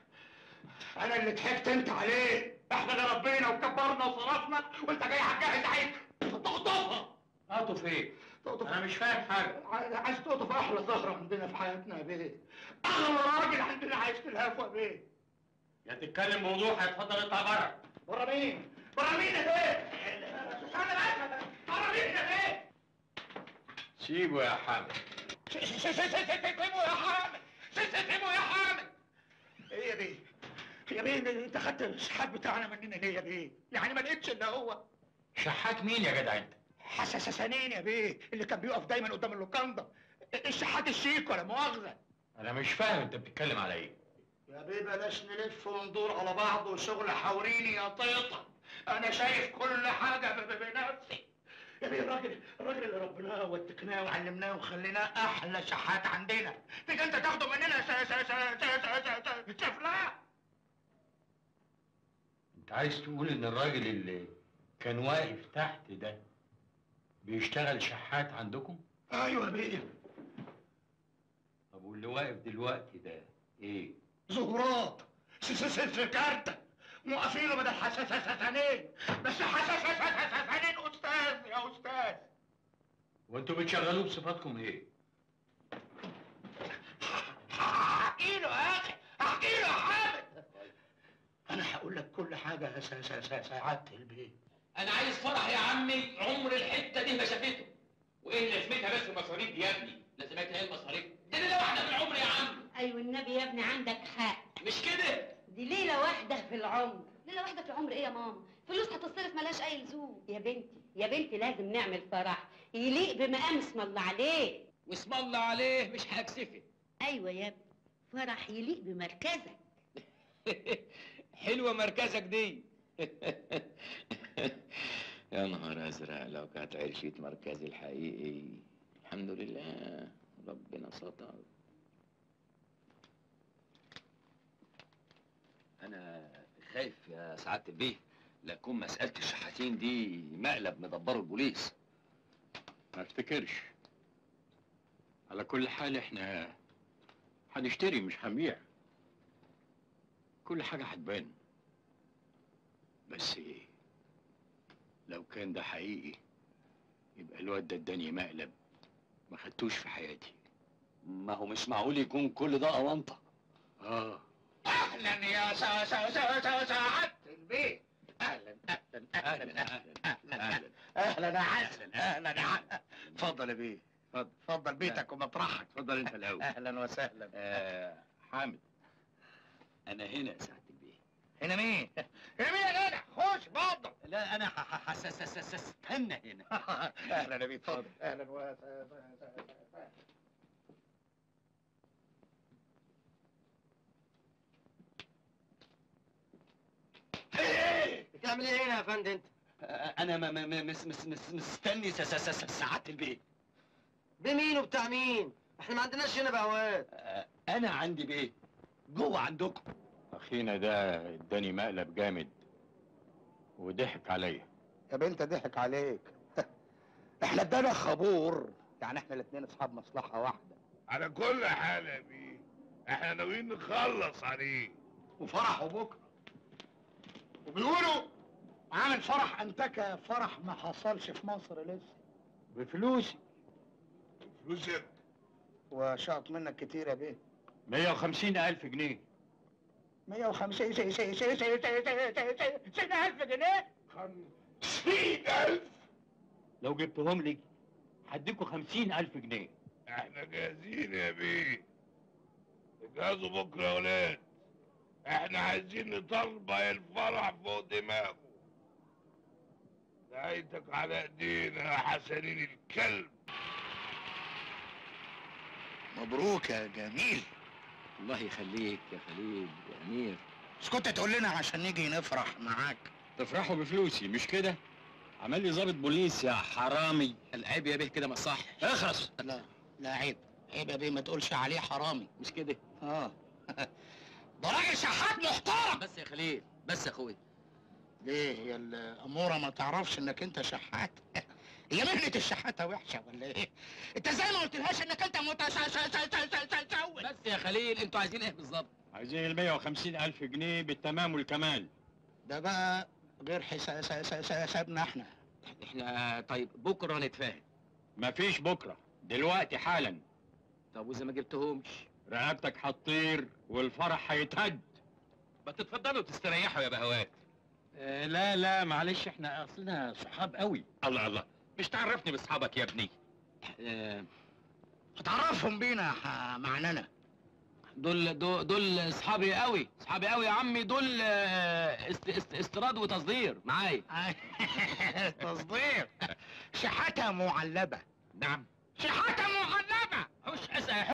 انا اللي ضحكت انت عليه. احنا اللي ربينا وكبرنا وصرفنا وانت جاي هتجهز عيب تقطفها. اقطف ايه؟ تقطف انا مش فاهم حاجه. عايز تقطف احلى زهره عندنا في حياتنا يا بيه، اغلى راجل عندنا عايش تلهفه يا بيه. يا تتكلم بوضوح يا اتفضل اطلع بره. بره مين؟ بره مين يا بيه؟ بره مين يا بيه؟ سيبه يا حامد. سيبه يا حامد، سيبه يا حامد. ايه يا بيه؟ يا بيه انت خدت الشحات بتاعنا مننا ليه يا بيه؟ يعني ما لقيتش الا هو. شحات مين يا جدع انت؟ حسس سنين يا بيه اللي كان بيقف دايما قدام اللوكاندا. الشحات الشيك ولا مؤاخذه. انا مش فاهم انت بتتكلم على ايه؟ يا بيه بلاش نلف وندور على بعض وشغل حوريني يا طيطة، أنا شايف كل حاجة بنفسي. يا بيه الراجل الراجل اللي ربناه واتقناه وعلمناه وخليناه أحلى شحات عندنا، تيجي أنت تاخده مننا سفلاه. أنت عايز تقول إن الراجل اللي كان واقف تحت ده بيشتغل شحات عندكم؟ أيوه يا بيه. طب واللي واقف دلوقتي ده إيه؟ زهورات سكارتة موقفينه بدل حساسسسنين، بس حساسسسنين أستاذ يا أستاذ. وأنتوا بتشغلوه بصفاتكم إيه؟ أحكي له يا أخي، أحكي له يا حامد. أنا هقول لك كل حاجة يا سعادة البيت. أنا عايز فرح يا عمي عمر الحتة دي ما شافته. وإيه اللي لازمتها بس المصاريف دي يا ابني؟ لازمتها إيه المصاريف؟ دي ليلة واحدة من عمري يا عمي. ايوه النبي يا ابني عندك حق، مش كده؟ دي ليله واحده في العمر. ليله واحده في العمر ايه يا ماما؟ فلوس هتصرف ملاش اي لزوم. يا بنتي يا بنتي لازم نعمل فرح يليق بمقام اسم الله عليه، واسم الله عليه مش هكسفه. ايوه يا ابني فرح يليق بمركزك. حلوه مركزك دي. يا نهار ازرق لو كانت عرفت مركزي الحقيقي. الحمد لله ربنا ستر. أنا خايف يا سعادة البيه لا تكون مسألة الشحاتين دي مقلب مدبره البوليس. ما افتكرش. على كل حال احنا هنشتري مش هنبيع. كل حاجة هتبان. بس ايه؟ لو كان ده حقيقي يبقى الواد ده اداني مقلب ما خدتوش في حياتي. ما هو مش معقول يكون كل ده أونطة. اه اهلا يا سا سا سا سا سعادة البيه. اهلا اهلا اهلا اهلا اهلا يا حسن. اهلا يا حسن. اتفضل يا بيه. اتفضل اتفضل بيتك ومطرحك. اتفضل انت الاول. اهلا وسهلا. آه حامد انا هنا يا سعادة البيه. هنا مين؟ هنا مين يا جدع؟ خش اتفضل. لا انا هستنى هنا. اهلا يا بيه اتفضل. اهلا وسهلا. بتعمل ايه هنا يا فندم انت؟ انا ما ما مس مس مس مستني سعادة البيه. بمين وبتاع مين؟ احنا ما عندناش هنا بهوات. انا عندي بيه جوه عندكم. اخينا ده اداني مقلب جامد وضحك عليا. يا بنت ضحك عليك. احنا ادانا خبور، يعني احنا الاثنين اصحاب مصلحه واحده. على كل حال يا بيه احنا ناويين نخلص عليه وفرحه بكره. وبيقولوا عامل فرح انتكه، فرح ما حصلش في مصر لسه. بفلوسي بفلوسك وشاط منك كتير يا بيه. مية وخمسين ألف جنيه. مية وخمسين سي سي سي سي ألف جنيه. خمسين ألف لو جبتهم لي هديكوا خمسين ألف جنيه. احنا جاهزين يا بيه. اجهزوا بكره يا ولاد، احنا عايزين نطلبه الفرح فوق دماغه. نهايتك على ايدينا يا حسنين الكلب. مبروك يا جميل. الله يخليك يا خليل يا امير. مش كنت تقول لنا عشان نيجي نفرح معاك؟ تفرحوا بفلوسي مش كده؟ عمل لي ضابط بوليس يا حرامي. العيب يا بيه كده ما صح. اخرس. لا لا عيب عيب يا بيه ما تقولش عليه حرامي مش كده؟ اه. ده راجل شحات محترم. بس يا خليل بس يا اخويا. ليه هي الاموره ما تعرفش انك انت شحات؟ هي مهنه الشحاته وحشه ولا ايه؟ انت ازاي ما قلتلهاش انك انت متسول؟ بس يا خليل انتوا عايزين ايه بالظبط؟ عايزين ال مية وخمسين ألف جنيه بالتمام والكمال. ده بقى غير حسابنا احنا. احنا طيب بكره نتفاهم. مفيش بكره، دلوقتي حالا. طب واذا ما جبتهمش؟ رقبتك هتطير والفرح هيتهد. ما تتفضلوا تستريحوا يا بهوات. آه لا لا معلش احنا اصلنا صحاب قوي. الله الله مش تعرفني باصحابك يا ابني. آه هتعرفهم بينا معنانا. دول دول دول اصحابي قوي، اصحابي قوي يا عمي. دول آه است است استيراد وتصدير معايا. تصدير. شحاته معلبه. نعم شحاته